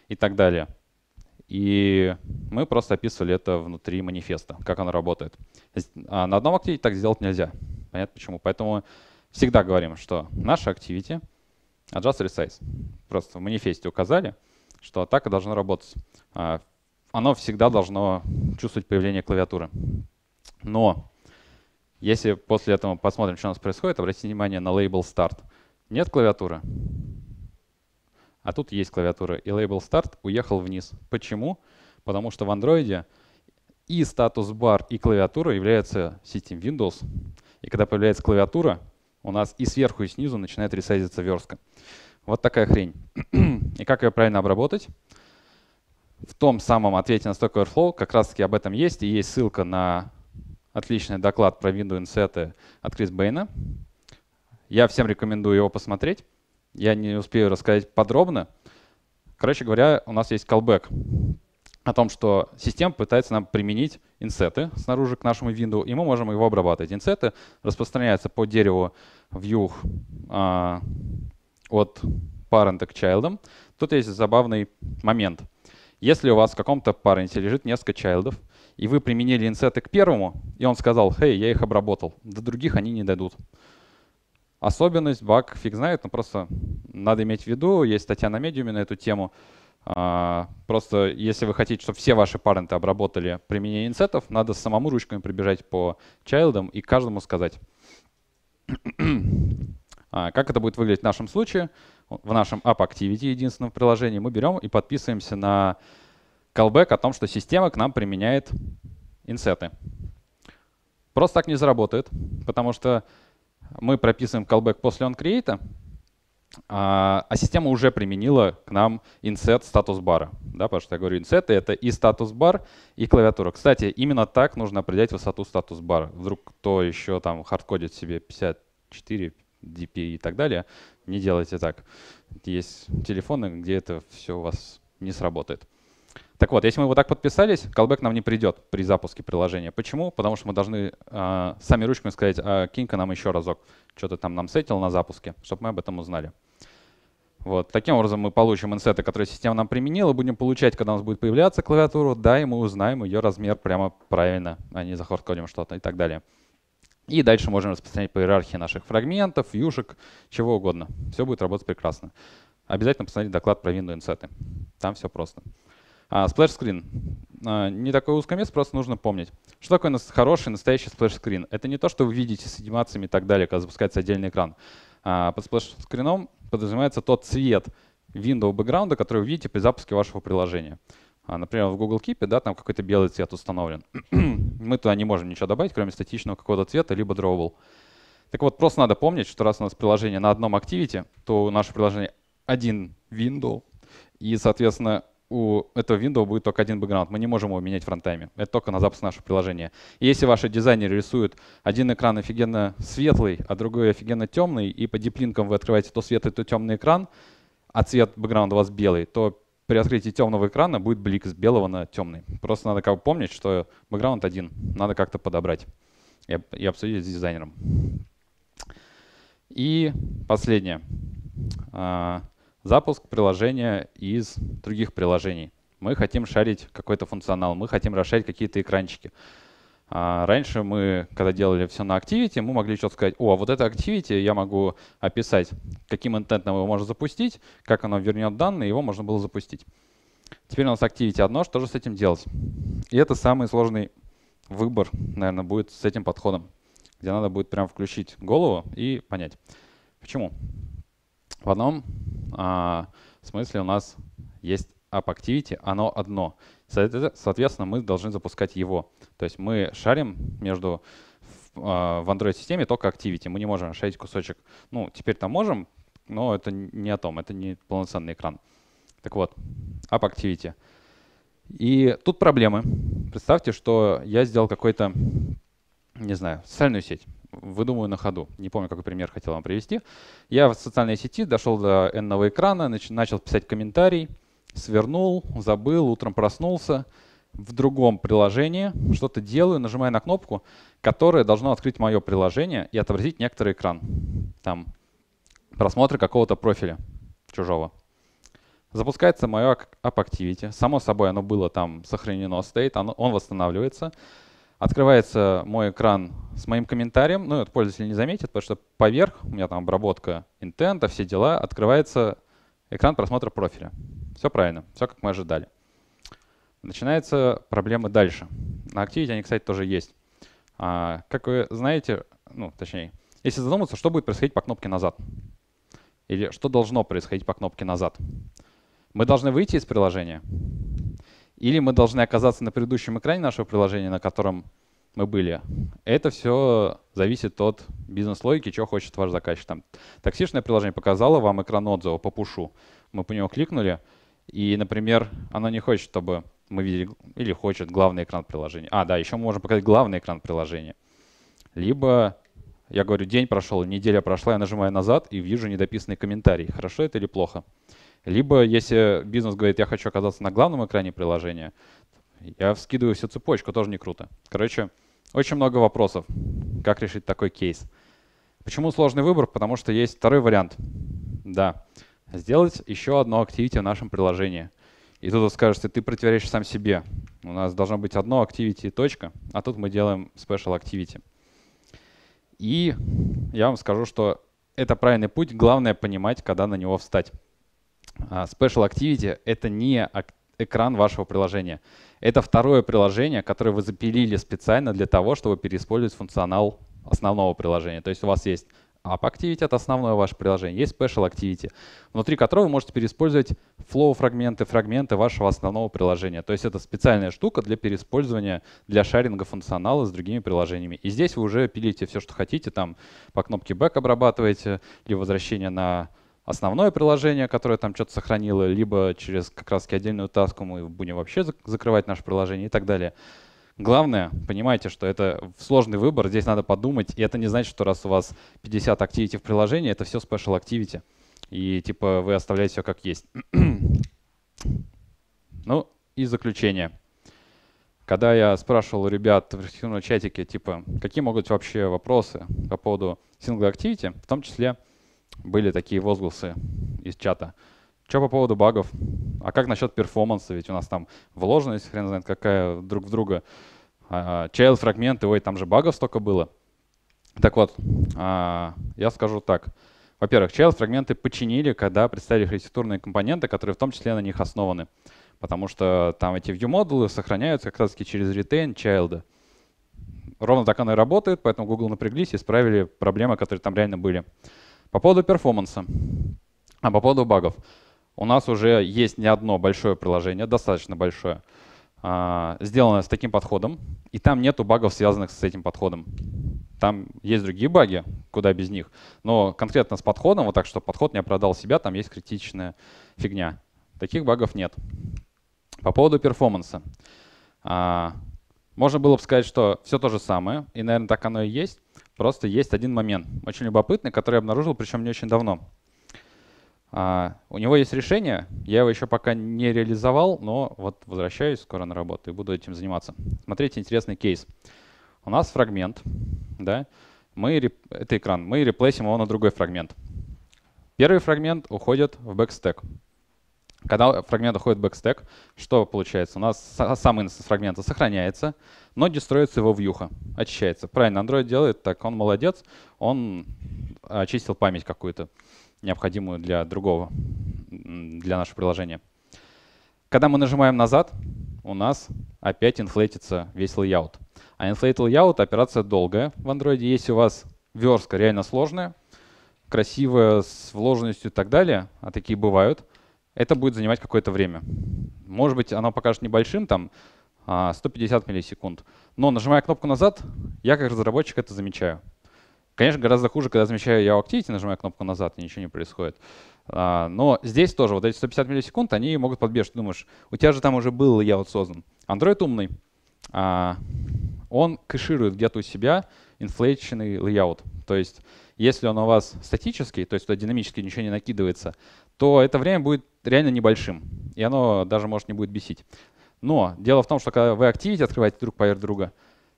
и так далее. И мы просто описывали это внутри манифеста, как оно работает. А на одном Activity так сделать нельзя. Понятно почему? Поэтому всегда говорим, что наша Activity — Adjust Resize. Просто в манифесте указали, что атака должна работать. Оно всегда должно чувствовать появление клавиатуры. Но если после этого посмотрим, что у нас происходит, обратите внимание на Label Start. Нет клавиатуры. А тут есть клавиатура. И Label Start уехал вниз. Почему? Потому что в Android и статус-бар, и клавиатура являются System Windows. И когда появляется клавиатура, у нас и сверху, и снизу начинает ресайзиться верстка. Вот такая хрень. И как ее правильно обработать? В том самом ответе на Stack Overflow как раз-таки об этом есть. И есть ссылка на отличный доклад про Windows Insight от Крис Бейна. Я всем рекомендую его посмотреть. Я не успею рассказать подробно. Короче говоря, у нас есть callback о том, что система пытается нам применить инсеты снаружи к нашему Windows, и мы можем его обрабатывать. Инсеты распространяются по дереву view э, от parent к child. Тут есть забавный момент. Если у вас в каком-то parent лежит несколько чайлдов, и вы применили инсеты к первому, и он сказал: «Хей, я их обработал», до других они не дойдут. Особенность, баг фиг знает, но просто надо иметь в виду, есть статья на Medium на эту тему. Uh, просто если вы хотите, чтобы все ваши паренты обработали применение инсетов, надо самому ручками прибежать по чайлдам и каждому сказать. uh, как это будет выглядеть в нашем случае? В нашем App Activity, единственном приложении, мы берем и подписываемся на callback о том, что система к нам применяет инсеты. Просто так не заработает, потому что мы прописываем callback после onCreate, А, а система уже применила к нам инсет статус-бара. Да, потому что я говорю, инсеты — это и статус-бар, и клавиатура. Кстати, именно так нужно определять высоту статус-бара. Вдруг кто еще там хардкодит себе пятьдесят четыре ди пи и так далее, не делайте так. Есть телефоны, где это все у вас не сработает. Так вот, если мы вот так подписались, callback нам не придет при запуске приложения. Почему? Потому что мы должны э, сами ручками сказать: а, кинь-ка нам еще разок, что ты там нам сетил на запуске, чтобы мы об этом узнали. Вот. Таким образом мы получим инсеты, которые система нам применила, будем получать, когда у нас будет появляться клавиатура, да, и мы узнаем ее размер прямо правильно, а не захардкодим что-то и так далее. И дальше можем распространять по иерархии наших фрагментов, вьюшек, чего угодно. Все будет работать прекрасно. Обязательно посмотрите доклад про Windows Insight. Там все просто. А, сплэш-скрин. А, не такое узкое место, просто нужно помнить. Что такое хороший, настоящий сплэш-скрин? Это не то, что вы видите с анимациями и так далее, когда запускается отдельный экран. А, под сплэш-скрином подразумевается тот цвет window бэкграунда, который вы видите при запуске вашего приложения. А, например, в Google Keep, да, там какой-то белый цвет установлен. Мы туда не можем ничего добавить, кроме статичного какого-то цвета, либо drawable. Так вот, просто надо помнить, что раз у нас приложение на одном Activity, то наше приложение один window, и, соответственно, у этого window будет только один бэкграунд. Мы не можем его менять в рантайме. Это только на запуск нашего приложения. И если ваши дизайнеры рисуют один экран офигенно светлый, а другой офигенно темный, и по диплинкам вы открываете то светлый, то темный экран, а цвет бэкграунда у вас белый, то при открытии темного экрана будет блик с белого на темный. Просто надо как бы помнить, что бэкграунд один. Надо как-то подобрать и, и обсудить с дизайнером. И последнее. Запуск приложения из других приложений. Мы хотим шарить какой-то функционал, мы хотим расширить какие-то экранчики. А раньше мы, когда делали все на Activity, мы могли четко сказать: о, а вот это Activity я могу описать, каким интентом его можно запустить, как оно вернет данные, его можно было запустить. Теперь у нас Activity одно, что же с этим делать? И это самый сложный выбор, наверное, будет с этим подходом, где надо будет прям включить голову и понять. Почему? В одном а, смысле у нас есть App Activity, оно одно. Соответственно, мы должны запускать его. То есть мы шарим между а, в Android-системе только Activity. Мы не можем шарить кусочек. Ну, теперь там можем, но это не о том, это не полноценный экран. Так вот, App Activity. И тут проблемы. Представьте, что я сделал какой-то, не знаю, социальную сеть. Выдумываю на ходу. Не помню, какой пример хотел вам привести. Я в социальной сети дошел до энного экрана, начал писать комментарий, свернул, забыл, утром проснулся. В другом приложении что-то делаю, нажимаю на кнопку, которая должна открыть мое приложение и отобразить некоторый экран. Там просмотр какого-то профиля чужого. Запускается мое App Activity. Само собой оно было там сохранено, стоит, он восстанавливается. Открывается мой экран с моим комментарием. Ну, это пользователь не заметит, потому что поверх, у меня там обработка интента, все дела, открывается экран просмотра профиля. Все правильно, все как мы ожидали. Начинаются проблемы дальше. На Activity они, кстати, тоже есть. А, как вы знаете, ну, точнее, если задуматься, что будет происходить по кнопке «назад» или что должно происходить по кнопке «назад». Мы должны выйти из приложения. Или мы должны оказаться на предыдущем экране нашего приложения, на котором мы были. Это все зависит от бизнес-логики, чего хочет ваш заказчик. Там таксишное приложение показало вам экран отзыва по пушу. Мы по нему кликнули, и, например, оно не хочет, чтобы мы видели, или хочет главный экран приложения. А, да, еще мы можем показать главный экран приложения. Либо, я говорю, день прошел, неделя прошла, я нажимаю назад и вижу недописанный комментарий. Хорошо это или плохо? Либо, если бизнес говорит, я хочу оказаться на главном экране приложения, я вскидываю всю цепочку, тоже не круто. Короче, очень много вопросов, как решить такой кейс. Почему сложный выбор? Потому что есть второй вариант. Да, сделать еще одно Activity в нашем приложении. И тут вы скажете, ты противоречишь сам себе. У нас должно быть одно Activity и точка, а тут мы делаем Special Activity. И я вам скажу, что это правильный путь, главное понимать, когда на него встать. Special Activity — это не экран вашего приложения. Это второе приложение, которое вы запилили специально для того, чтобы переиспользовать функционал основного приложения. То есть у вас есть App Activity — это основное ваше приложение, есть Special Activity, внутри которого вы можете переиспользовать flow-фрагменты, фрагменты вашего основного приложения. То есть это специальная штука для переиспользования, для шаринга функционала с другими приложениями. И здесь вы уже пилите все, что хотите, там по кнопке Back обрабатываете, либо возвращение на основное приложение, которое там что-то сохранило, либо через как раз отдельную таску мы будем вообще закрывать наше приложение и так далее. Главное, понимайте, что это сложный выбор, здесь надо подумать, и это не значит, что раз у вас пятьдесят Activity в приложении, это все Special Activity, и типа вы оставляете все как есть. Ну и заключение. Когда я спрашивал у ребят в архитектурном чатике, типа, какие могут быть вообще вопросы по поводу Single Activity, в том числе были такие возгласы из чата. Что по поводу багов? А как насчет перформанса? Ведь у нас там вложенность, хрен знает какая, друг в друга. Child фрагменты, ой, там же багов столько было. Так вот, я скажу так. Во-первых, child фрагменты починили, когда представили архитектурные компоненты, которые в том числе на них основаны. Потому что там эти view-модулы сохраняются как раз-таки через retain child. Ровно так оно и работает, поэтому Google напряглись и исправили проблемы, которые там реально были. По поводу перформанса, а по поводу багов. У нас уже есть не одно большое приложение, достаточно большое, сделанное с таким подходом, и там нету багов, связанных с этим подходом. Там есть другие баги, куда без них, но конкретно с подходом, вот так, что подход не оправдал себя, там есть критичная фигня. Таких багов нет. По поводу перформанса. Можно было бы сказать, что все то же самое, и, наверное, так оно и есть. Просто есть один момент, очень любопытный, который я обнаружил, причем не очень давно. Uh, у него есть решение, я его еще пока не реализовал, но вот возвращаюсь скоро на работу и буду этим заниматься. Смотрите, интересный кейс. У нас фрагмент, да? мы, это экран, мы реплейсим его на другой фрагмент. Первый фрагмент уходит в бэкстэк. Когда фрагмент уходит в бэкстэк, что получается? У нас сам инстанс фрагмента сохраняется, но дестроится его вьюха, очищается. Правильно, Android делает так, он молодец, он очистил память какую-то, необходимую для другого, для нашего приложения. Когда мы нажимаем назад, у нас опять инфлейтится весь layout. А inflate layout — операция долгая в Android. Если у вас верстка реально сложная, красивая, с вложенностью и так далее, а такие бывают, это будет занимать какое-то время. Может быть, оно покажет небольшим, там сто пятьдесят миллисекунд. Но нажимая кнопку назад, я как разработчик это замечаю. Конечно, гораздо хуже, когда замечаю я в Activity, нажимаю кнопку назад, и ничего не происходит. А, но здесь тоже вот эти сто пятьдесят миллисекунд, они могут подбежать. Ты думаешь, у тебя же там уже был layout создан. Android умный. А, он кэширует где-то у себя инфлейченный layout. То есть если он у вас статический, то есть туда динамически ничего не накидывается, то это время будет реально небольшим. И оно даже, может, не будет бесить. Но дело в том, что когда вы Activity открываете друг поверх друга,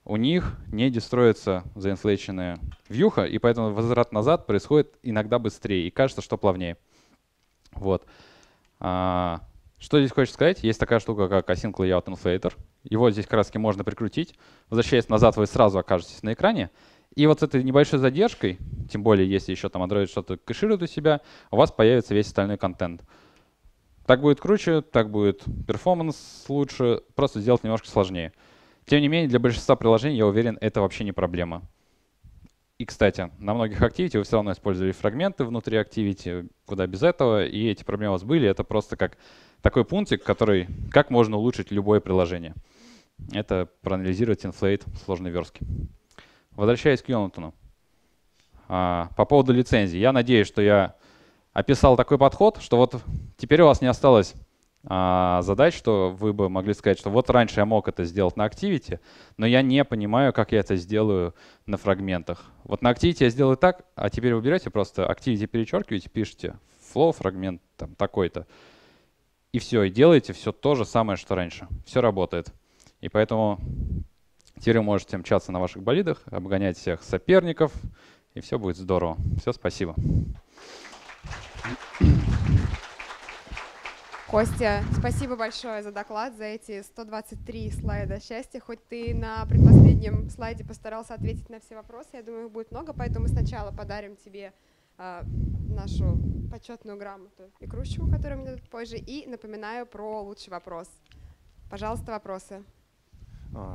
у них не дестроится заинфлейченная вьюха, и поэтому возврат назад происходит иногда быстрее, и кажется, что плавнее. Вот. А, что здесь хочется сказать? Есть такая штука, как Async Layout Inflator. Его здесь как раз таки можно прикрутить. Возвращаясь назад, вы сразу окажетесь на экране. И вот с этой небольшой задержкой, тем более если еще там Android что-то кэширует у себя, у вас появится весь остальной контент. Так будет круче, так будет перформанс лучше, просто сделать немножко сложнее. Тем не менее, для большинства приложений, я уверен, это вообще не проблема. И, кстати, на многих Activity вы все равно использовали фрагменты внутри Activity, куда без этого, и эти проблемы у вас были. Это просто как такой пунктик, который, как можно улучшить любое приложение. Это проанализировать инфлейт сложной верстки. Возвращаясь к Йонатану. А, по поводу лицензии. Я надеюсь, что я описал такой подход, что вот теперь у вас не осталось задач, что вы бы могли сказать, что вот раньше я мог это сделать на Activity, но я не понимаю, как я это сделаю на фрагментах. Вот на Activity я сделаю так, а теперь вы берете просто Activity перечеркиваете, пишете flow фрагмент там такой-то, и все, и делаете все то же самое, что раньше. Все работает. И поэтому теперь вы можете мчаться на ваших болидах, обгонять всех соперников, и все будет здорово. Все, спасибо. Костя, спасибо большое за доклад, за эти сто двадцать три слайда счастья. Хоть ты на предпоследнем слайде постарался ответить на все вопросы, я думаю, их будет много, поэтому мы сначала подарим тебе э, нашу почетную грамоту и кружку, которую мне дадут позже, и напоминаю про лучший вопрос. Пожалуйста, вопросы.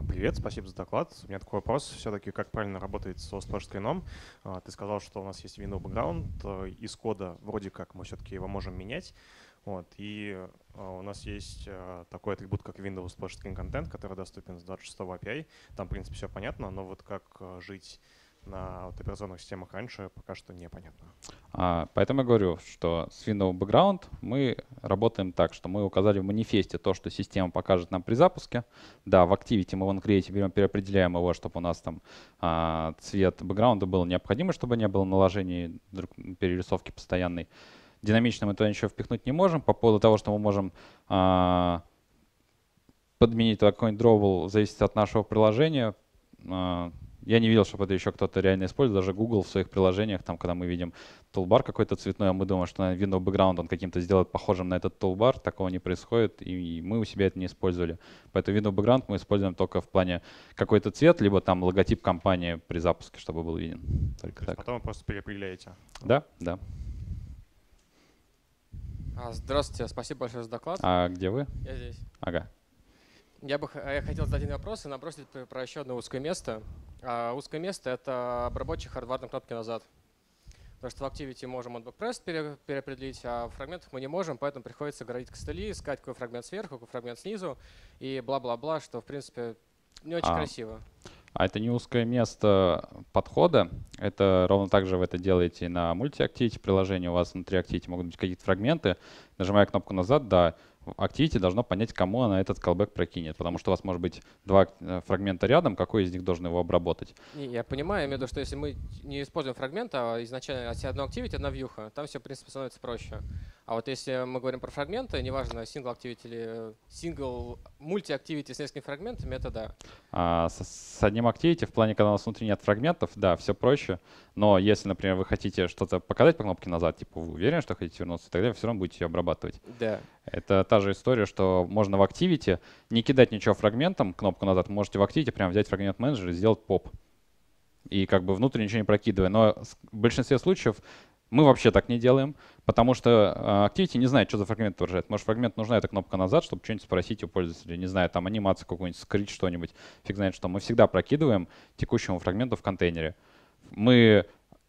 Привет, спасибо за доклад. У меня такой вопрос. Все-таки как правильно работает со сплэш-скрином? Ты сказал, что у нас есть window background. Из кода вроде как мы все-таки его можем менять. Вот. И у нас есть такой атрибут, как Windows Splash Screen Content, который доступен с двадцать шестого эй пи ай. Там, в принципе, все понятно, но вот как жить на вот операционных системах раньше, пока что непонятно. А, поэтому я говорю, что с Windows Background мы работаем так, что мы указали в манифесте то, что система покажет нам при запуске. Да, в Activity мы в OnCreate берем, переопределяем его, чтобы у нас там а, цвет бэкграунда был необходимый, чтобы не было наложений, перерисовки постоянной. Динамично мы туда ничего впихнуть не можем. По поводу того, что мы можем э, подменить какой-нибудь drawable, зависит от нашего приложения. Э, я не видел, чтобы это еще кто-то реально использовал. Даже Google в своих приложениях, там, когда мы видим toolbar какой-то цветной, а мы думаем, что window background он каким-то сделает похожим на этот toolbar. Такого не происходит, и мы у себя это не использовали. Поэтому window background мы используем только в плане какой-то цвет, либо там логотип компании при запуске, чтобы был виден. Только так. Потом вы просто переопределяете. Да, да. Здравствуйте, спасибо большое за доклад. А где вы? Я здесь. Ага. Я бы я хотел задать один вопрос и набросить про еще одно узкое место. А узкое место — это обработчик хардварной кнопки назад. Потому что в Activity можем on backpress пере, переопределить, а в фрагментах мы не можем, поэтому приходится городить костыли, искать какой фрагмент сверху, какой фрагмент снизу и бла-бла-бла, что в принципе не очень а. красиво. А это не узкое место подхода. Это ровно так же вы это делаете на мульти-Activity приложении. У вас внутри Activity могут быть какие-то фрагменты. Нажимая кнопку назад, да, Activity должно понять, кому она этот callback прокинет, потому что у вас может быть два фрагмента рядом, какой из них должен его обработать. Не, я понимаю, я имею в виду, что если мы не используем фрагмент, а изначально одно Activity, одна вьюха, там все, в принципе, становится проще. А вот если мы говорим про фрагменты, неважно, single Activity или single multi-Activity с несколькими фрагментами, это да. А с, с одним Activity в плане, когда у нас внутри нет фрагментов, да, все проще. Но если, например, вы хотите что-то показать по кнопке назад, типа вы уверены, что хотите вернуться, тогда вы все равно будете ее обрабатывать. Да. Это та же история, что можно в Activity не кидать ничего фрагментом, кнопку назад, можете в Activity прямо взять фрагмент менеджера и сделать поп. И как бы внутрь ничего не прокидывая. Но в большинстве случаев мы вообще так не делаем, потому что Activity не знает, что за фрагмент выражает. Может, фрагмент нужна эта кнопка назад, чтобы что-нибудь спросить у пользователя, не знаю, там анимацию какую-нибудь, скрыть что-нибудь, фиг знает что. Мы всегда прокидываем текущему фрагменту в контейнере. Мы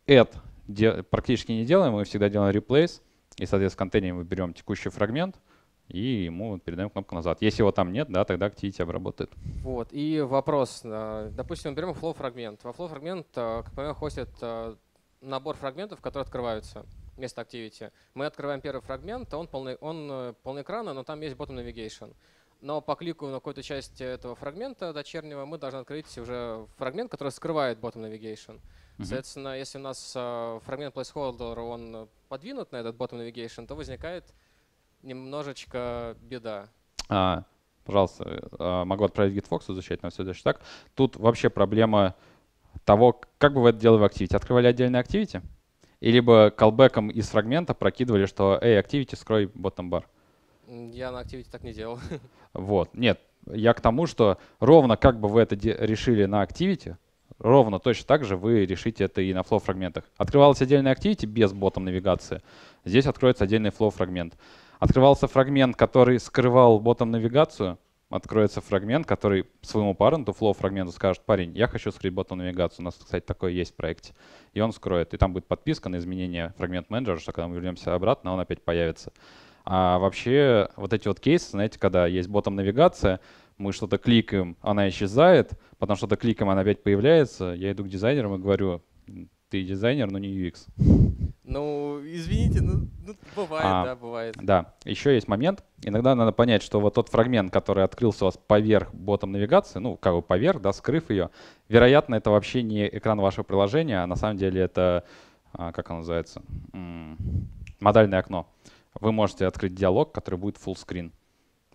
add практически не делаем, мы всегда делаем replace, и, соответственно, в контейнере мы берем текущий фрагмент, и ему передаем кнопку назад. Если его там нет, да, тогда Activity обработает. Вот, и вопрос. Допустим, мы берем flow фрагмент. Во flow фрагмент, как понимаю, хостит набор фрагментов, которые открываются вместо Activity. Мы открываем первый фрагмент, он полный, он полноэкранный, но там есть BottomNavigation. Но по клику на какую-то часть этого фрагмента дочернего мы должны открыть уже фрагмент, который скрывает BottomNavigation. Mm-hmm. Соответственно, если у нас фрагмент placeholder, он подвинут на этот BottomNavigation, то возникает немножечко беда. А, пожалуйста, могу отправить GitFox, изучать, но все даже так. Тут вообще проблема того, как бы вы это делали в Activity. Открывали отдельный Activity, и либо колбеком из фрагмента прокидывали, что «Эй, Activity, скрой BottomNavigationBar». Я на Activity так не делал. Вот. Нет, я к тому, что ровно как бы вы это решили на Activity, ровно точно так же вы решите это и на flow фрагментах. Открывалась отдельная Activity без ботом навигации. Здесь откроется отдельный flow фрагмент. Открывался фрагмент, который скрывал ботом навигацию. Откроется фрагмент, который своему паренту, flow фрагменту, скажет: парень, я хочу скрыть BottomNavigation. У нас, кстати, такое есть в проекте. И он скроет. И там будет подписка на изменение фрагмент менеджера, что когда мы вернемся обратно, он опять появится. А вообще вот эти вот кейсы, знаете, когда есть BottomNavigation, мы что-то кликаем, она исчезает, потом что-то кликаем, она опять появляется. Я иду к дизайнерам и говорю: ты дизайнер, но не ю экс. Ну, извините, ну, ну бывает, а, да, бывает. Да, еще есть момент. Иногда надо понять, что вот тот фрагмент, который открылся у вас поверх BottomNavigation, ну, как бы поверх, да, скрыв ее, вероятно, это вообще не экран вашего приложения, а на самом деле это, как оно называется, модальное окно. Вы можете открыть диалог, который будет фуллскрин.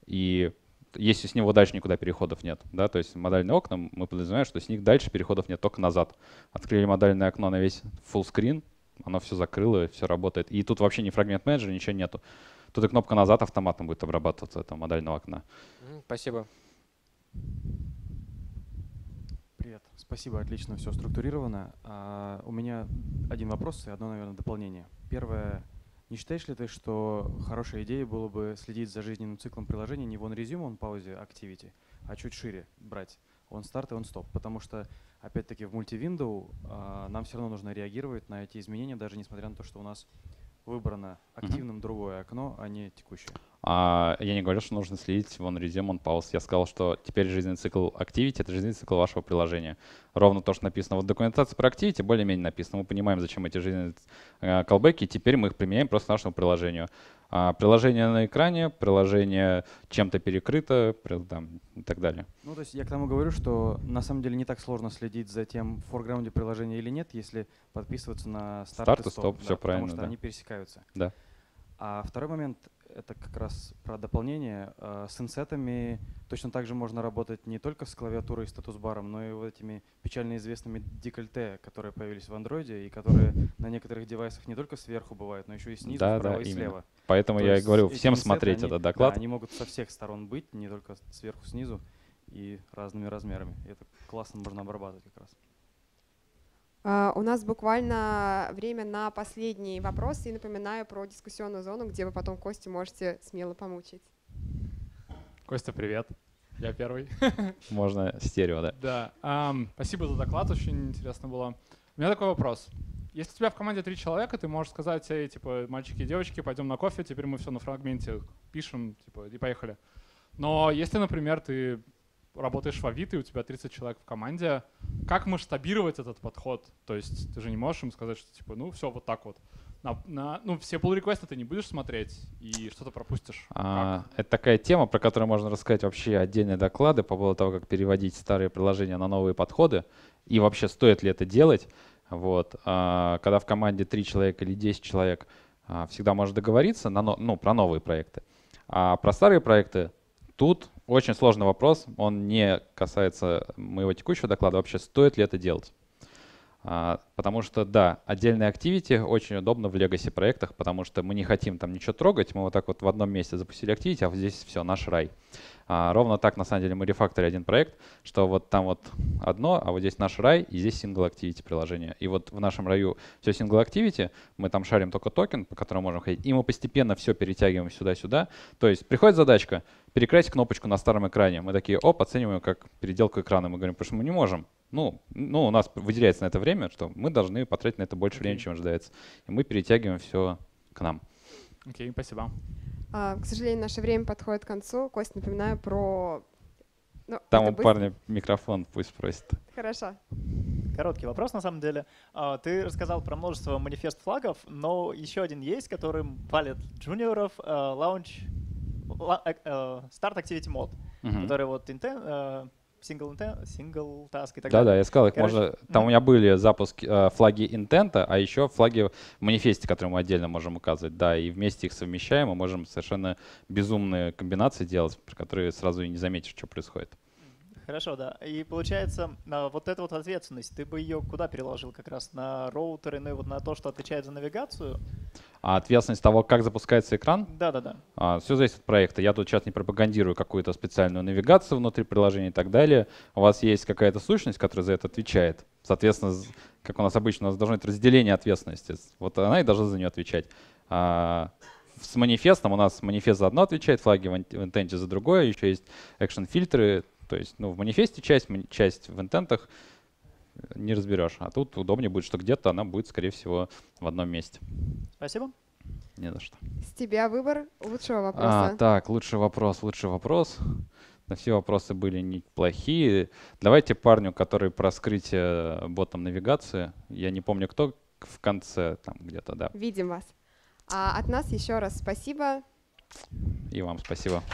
И если с него дальше никуда переходов нет, да, то есть модальные окна, мы подразумеваем, что с них дальше переходов нет, только назад. Открыли модальное окно на весь фуллскрин, оно все закрыло, все работает. И тут вообще не фрагмент менеджера, ничего нету. Тут и кнопка назад автоматно будет обрабатываться этого модального окна. Спасибо. Привет. Спасибо, отлично, все структурировано. А, у меня один вопрос и одно, наверное, дополнение. Первое. Не считаешь ли ты, что хорошая идея было бы следить за жизненным циклом приложения не вон резюме, он паузе Activity, а чуть шире брать он старт и он стоп? Потому что, опять-таки, в мультивиндоу э, нам все равно нужно реагировать на эти изменения, даже несмотря на то, что у нас выбрано активным другое окно, а не текущее. А, я не говорю, что нужно следить вон резюме, он пауз. Я сказал, что теперь жизненный цикл Activity — это жизненный цикл вашего приложения. Ровно то, что написано вот в документации про Activity, более-менее написано. Мы понимаем, зачем эти жизненные колбеки, и теперь мы их применяем просто к нашему приложению. А, приложение на экране, приложение чем-то перекрыто, там, и так далее. Ну, то есть я к тому говорю, что на самом деле не так сложно следить за тем, в форграунде приложения или нет, если подписываться на старт, старт и стоп. Стоп, да, все правильно, потому что да, они пересекаются. Да. А второй момент — это как раз про дополнение. С инсетами точно так же можно работать не только с клавиатурой и статус-баром, но и вот этими печально известными декольте, которые появились в Android и которые на некоторых девайсах не только сверху бывают, но еще и снизу, да, справа, да, и именно слева. Поэтому то я и говорю, всем инсеты, смотреть они, этот доклад. Да, они могут со всех сторон быть, не только сверху, снизу и разными размерами. И это классно можно обрабатывать как раз. Uh, у нас буквально время на последний вопрос. И напоминаю про дискуссионную зону, где вы потом Костю можете смело помучить. Костя, привет. Я первый. Можно стерео, да? Да. Um, спасибо за доклад, очень интересно было. У меня такой вопрос. Если у тебя в команде три человека, ты можешь сказать: эй, типа, мальчики и девочки, пойдем на кофе, теперь мы все на фрагменте пишем, типа, и поехали. Но если, например, ты работаешь в Авито, и у тебя тридцать человек в команде, как масштабировать этот подход? То есть ты же не можешь им сказать, что типа, ну все вот так вот. На, на, ну, все pull-реквесты ты не будешь смотреть и что-то пропустишь. А, это такая тема, про которую можно рассказать вообще отдельные доклады по поводу того, как переводить старые приложения на новые подходы и вообще стоит ли это делать. Вот. А, когда в команде три человека или десять человек, а, всегда можно договориться на, ну, про новые проекты. А про старые проекты тут очень сложный вопрос. Он не касается моего текущего доклада. Вообще стоит ли это делать? Потому что, да, отдельные Activity очень удобно в Legacy проектах, потому что мы не хотим там ничего трогать. Мы вот так вот в одном месте запустили Activity, а вот здесь все, наш рай. А, ровно так, на самом деле, мы рефакторили один проект, что вот там вот одно, а вот здесь наш рай, и здесь Single Activity приложение. И вот в нашем раю все Single Activity, мы там шарим только токен, по которому можем ходить, и мы постепенно все перетягиваем сюда-сюда. То есть приходит задачка, перекрасить кнопочку на старом экране. Мы такие, оп, оцениваем как переделку экрана. Мы говорим, потому что мы не можем. Ну, ну, у нас выделяется на это время, что мы должны потратить на это больше okay. времени, чем ожидается. И мы перетягиваем все к нам. Окей, okay, спасибо. А, к сожалению, наше время подходит к концу. Кость, напоминаю про… Ну, там у быстро. Парня микрофон, пусть просит. Хорошо. Короткий вопрос, на самом деле. Ты рассказал про множество манифест-флагов, но еще один есть, которым валят джуниоров, лаунч, старт Activity Mode, uh-huh. который вот… Single, single task и так да, далее. Да-да, я сказал, их можно, там mm. у меня были запуски, э, флаги интента, а еще флаги в манифесте, которые мы отдельно можем указывать. Да, и вместе их совмещаем, мы можем совершенно безумные комбинации делать, про которые сразу и не заметишь, что происходит. Хорошо, да. И получается, вот эта вот ответственность, ты бы ее куда переложил как раз? На роутеры, ну и вот на то, что отвечает за навигацию? А ответственность того, как запускается экран? Да-да-да. А, все зависит от проекта. Я тут сейчас не пропагандирую какую-то специальную навигацию внутри приложения и так далее. У вас есть какая-то сущность, которая за это отвечает. Соответственно, как у нас обычно, у нас должно быть разделение ответственности. Вот она и должна за нее отвечать. А с манифестом у нас манифест за одно отвечает, флаги в интенте за другое, еще есть экшн-фильтры. То есть, ну, в манифесте часть, часть в интентах не разберешь. А тут удобнее будет, что где-то она будет, скорее всего, в одном месте. Спасибо. Не за что. С тебя выбор лучшего вопроса. А, так, лучший вопрос, лучший вопрос. Но все вопросы были неплохие. Давайте парню, который про скрытие ботом навигации. Я не помню, кто в конце там где-то, да. Видим вас. А от нас еще раз спасибо. И вам спасибо.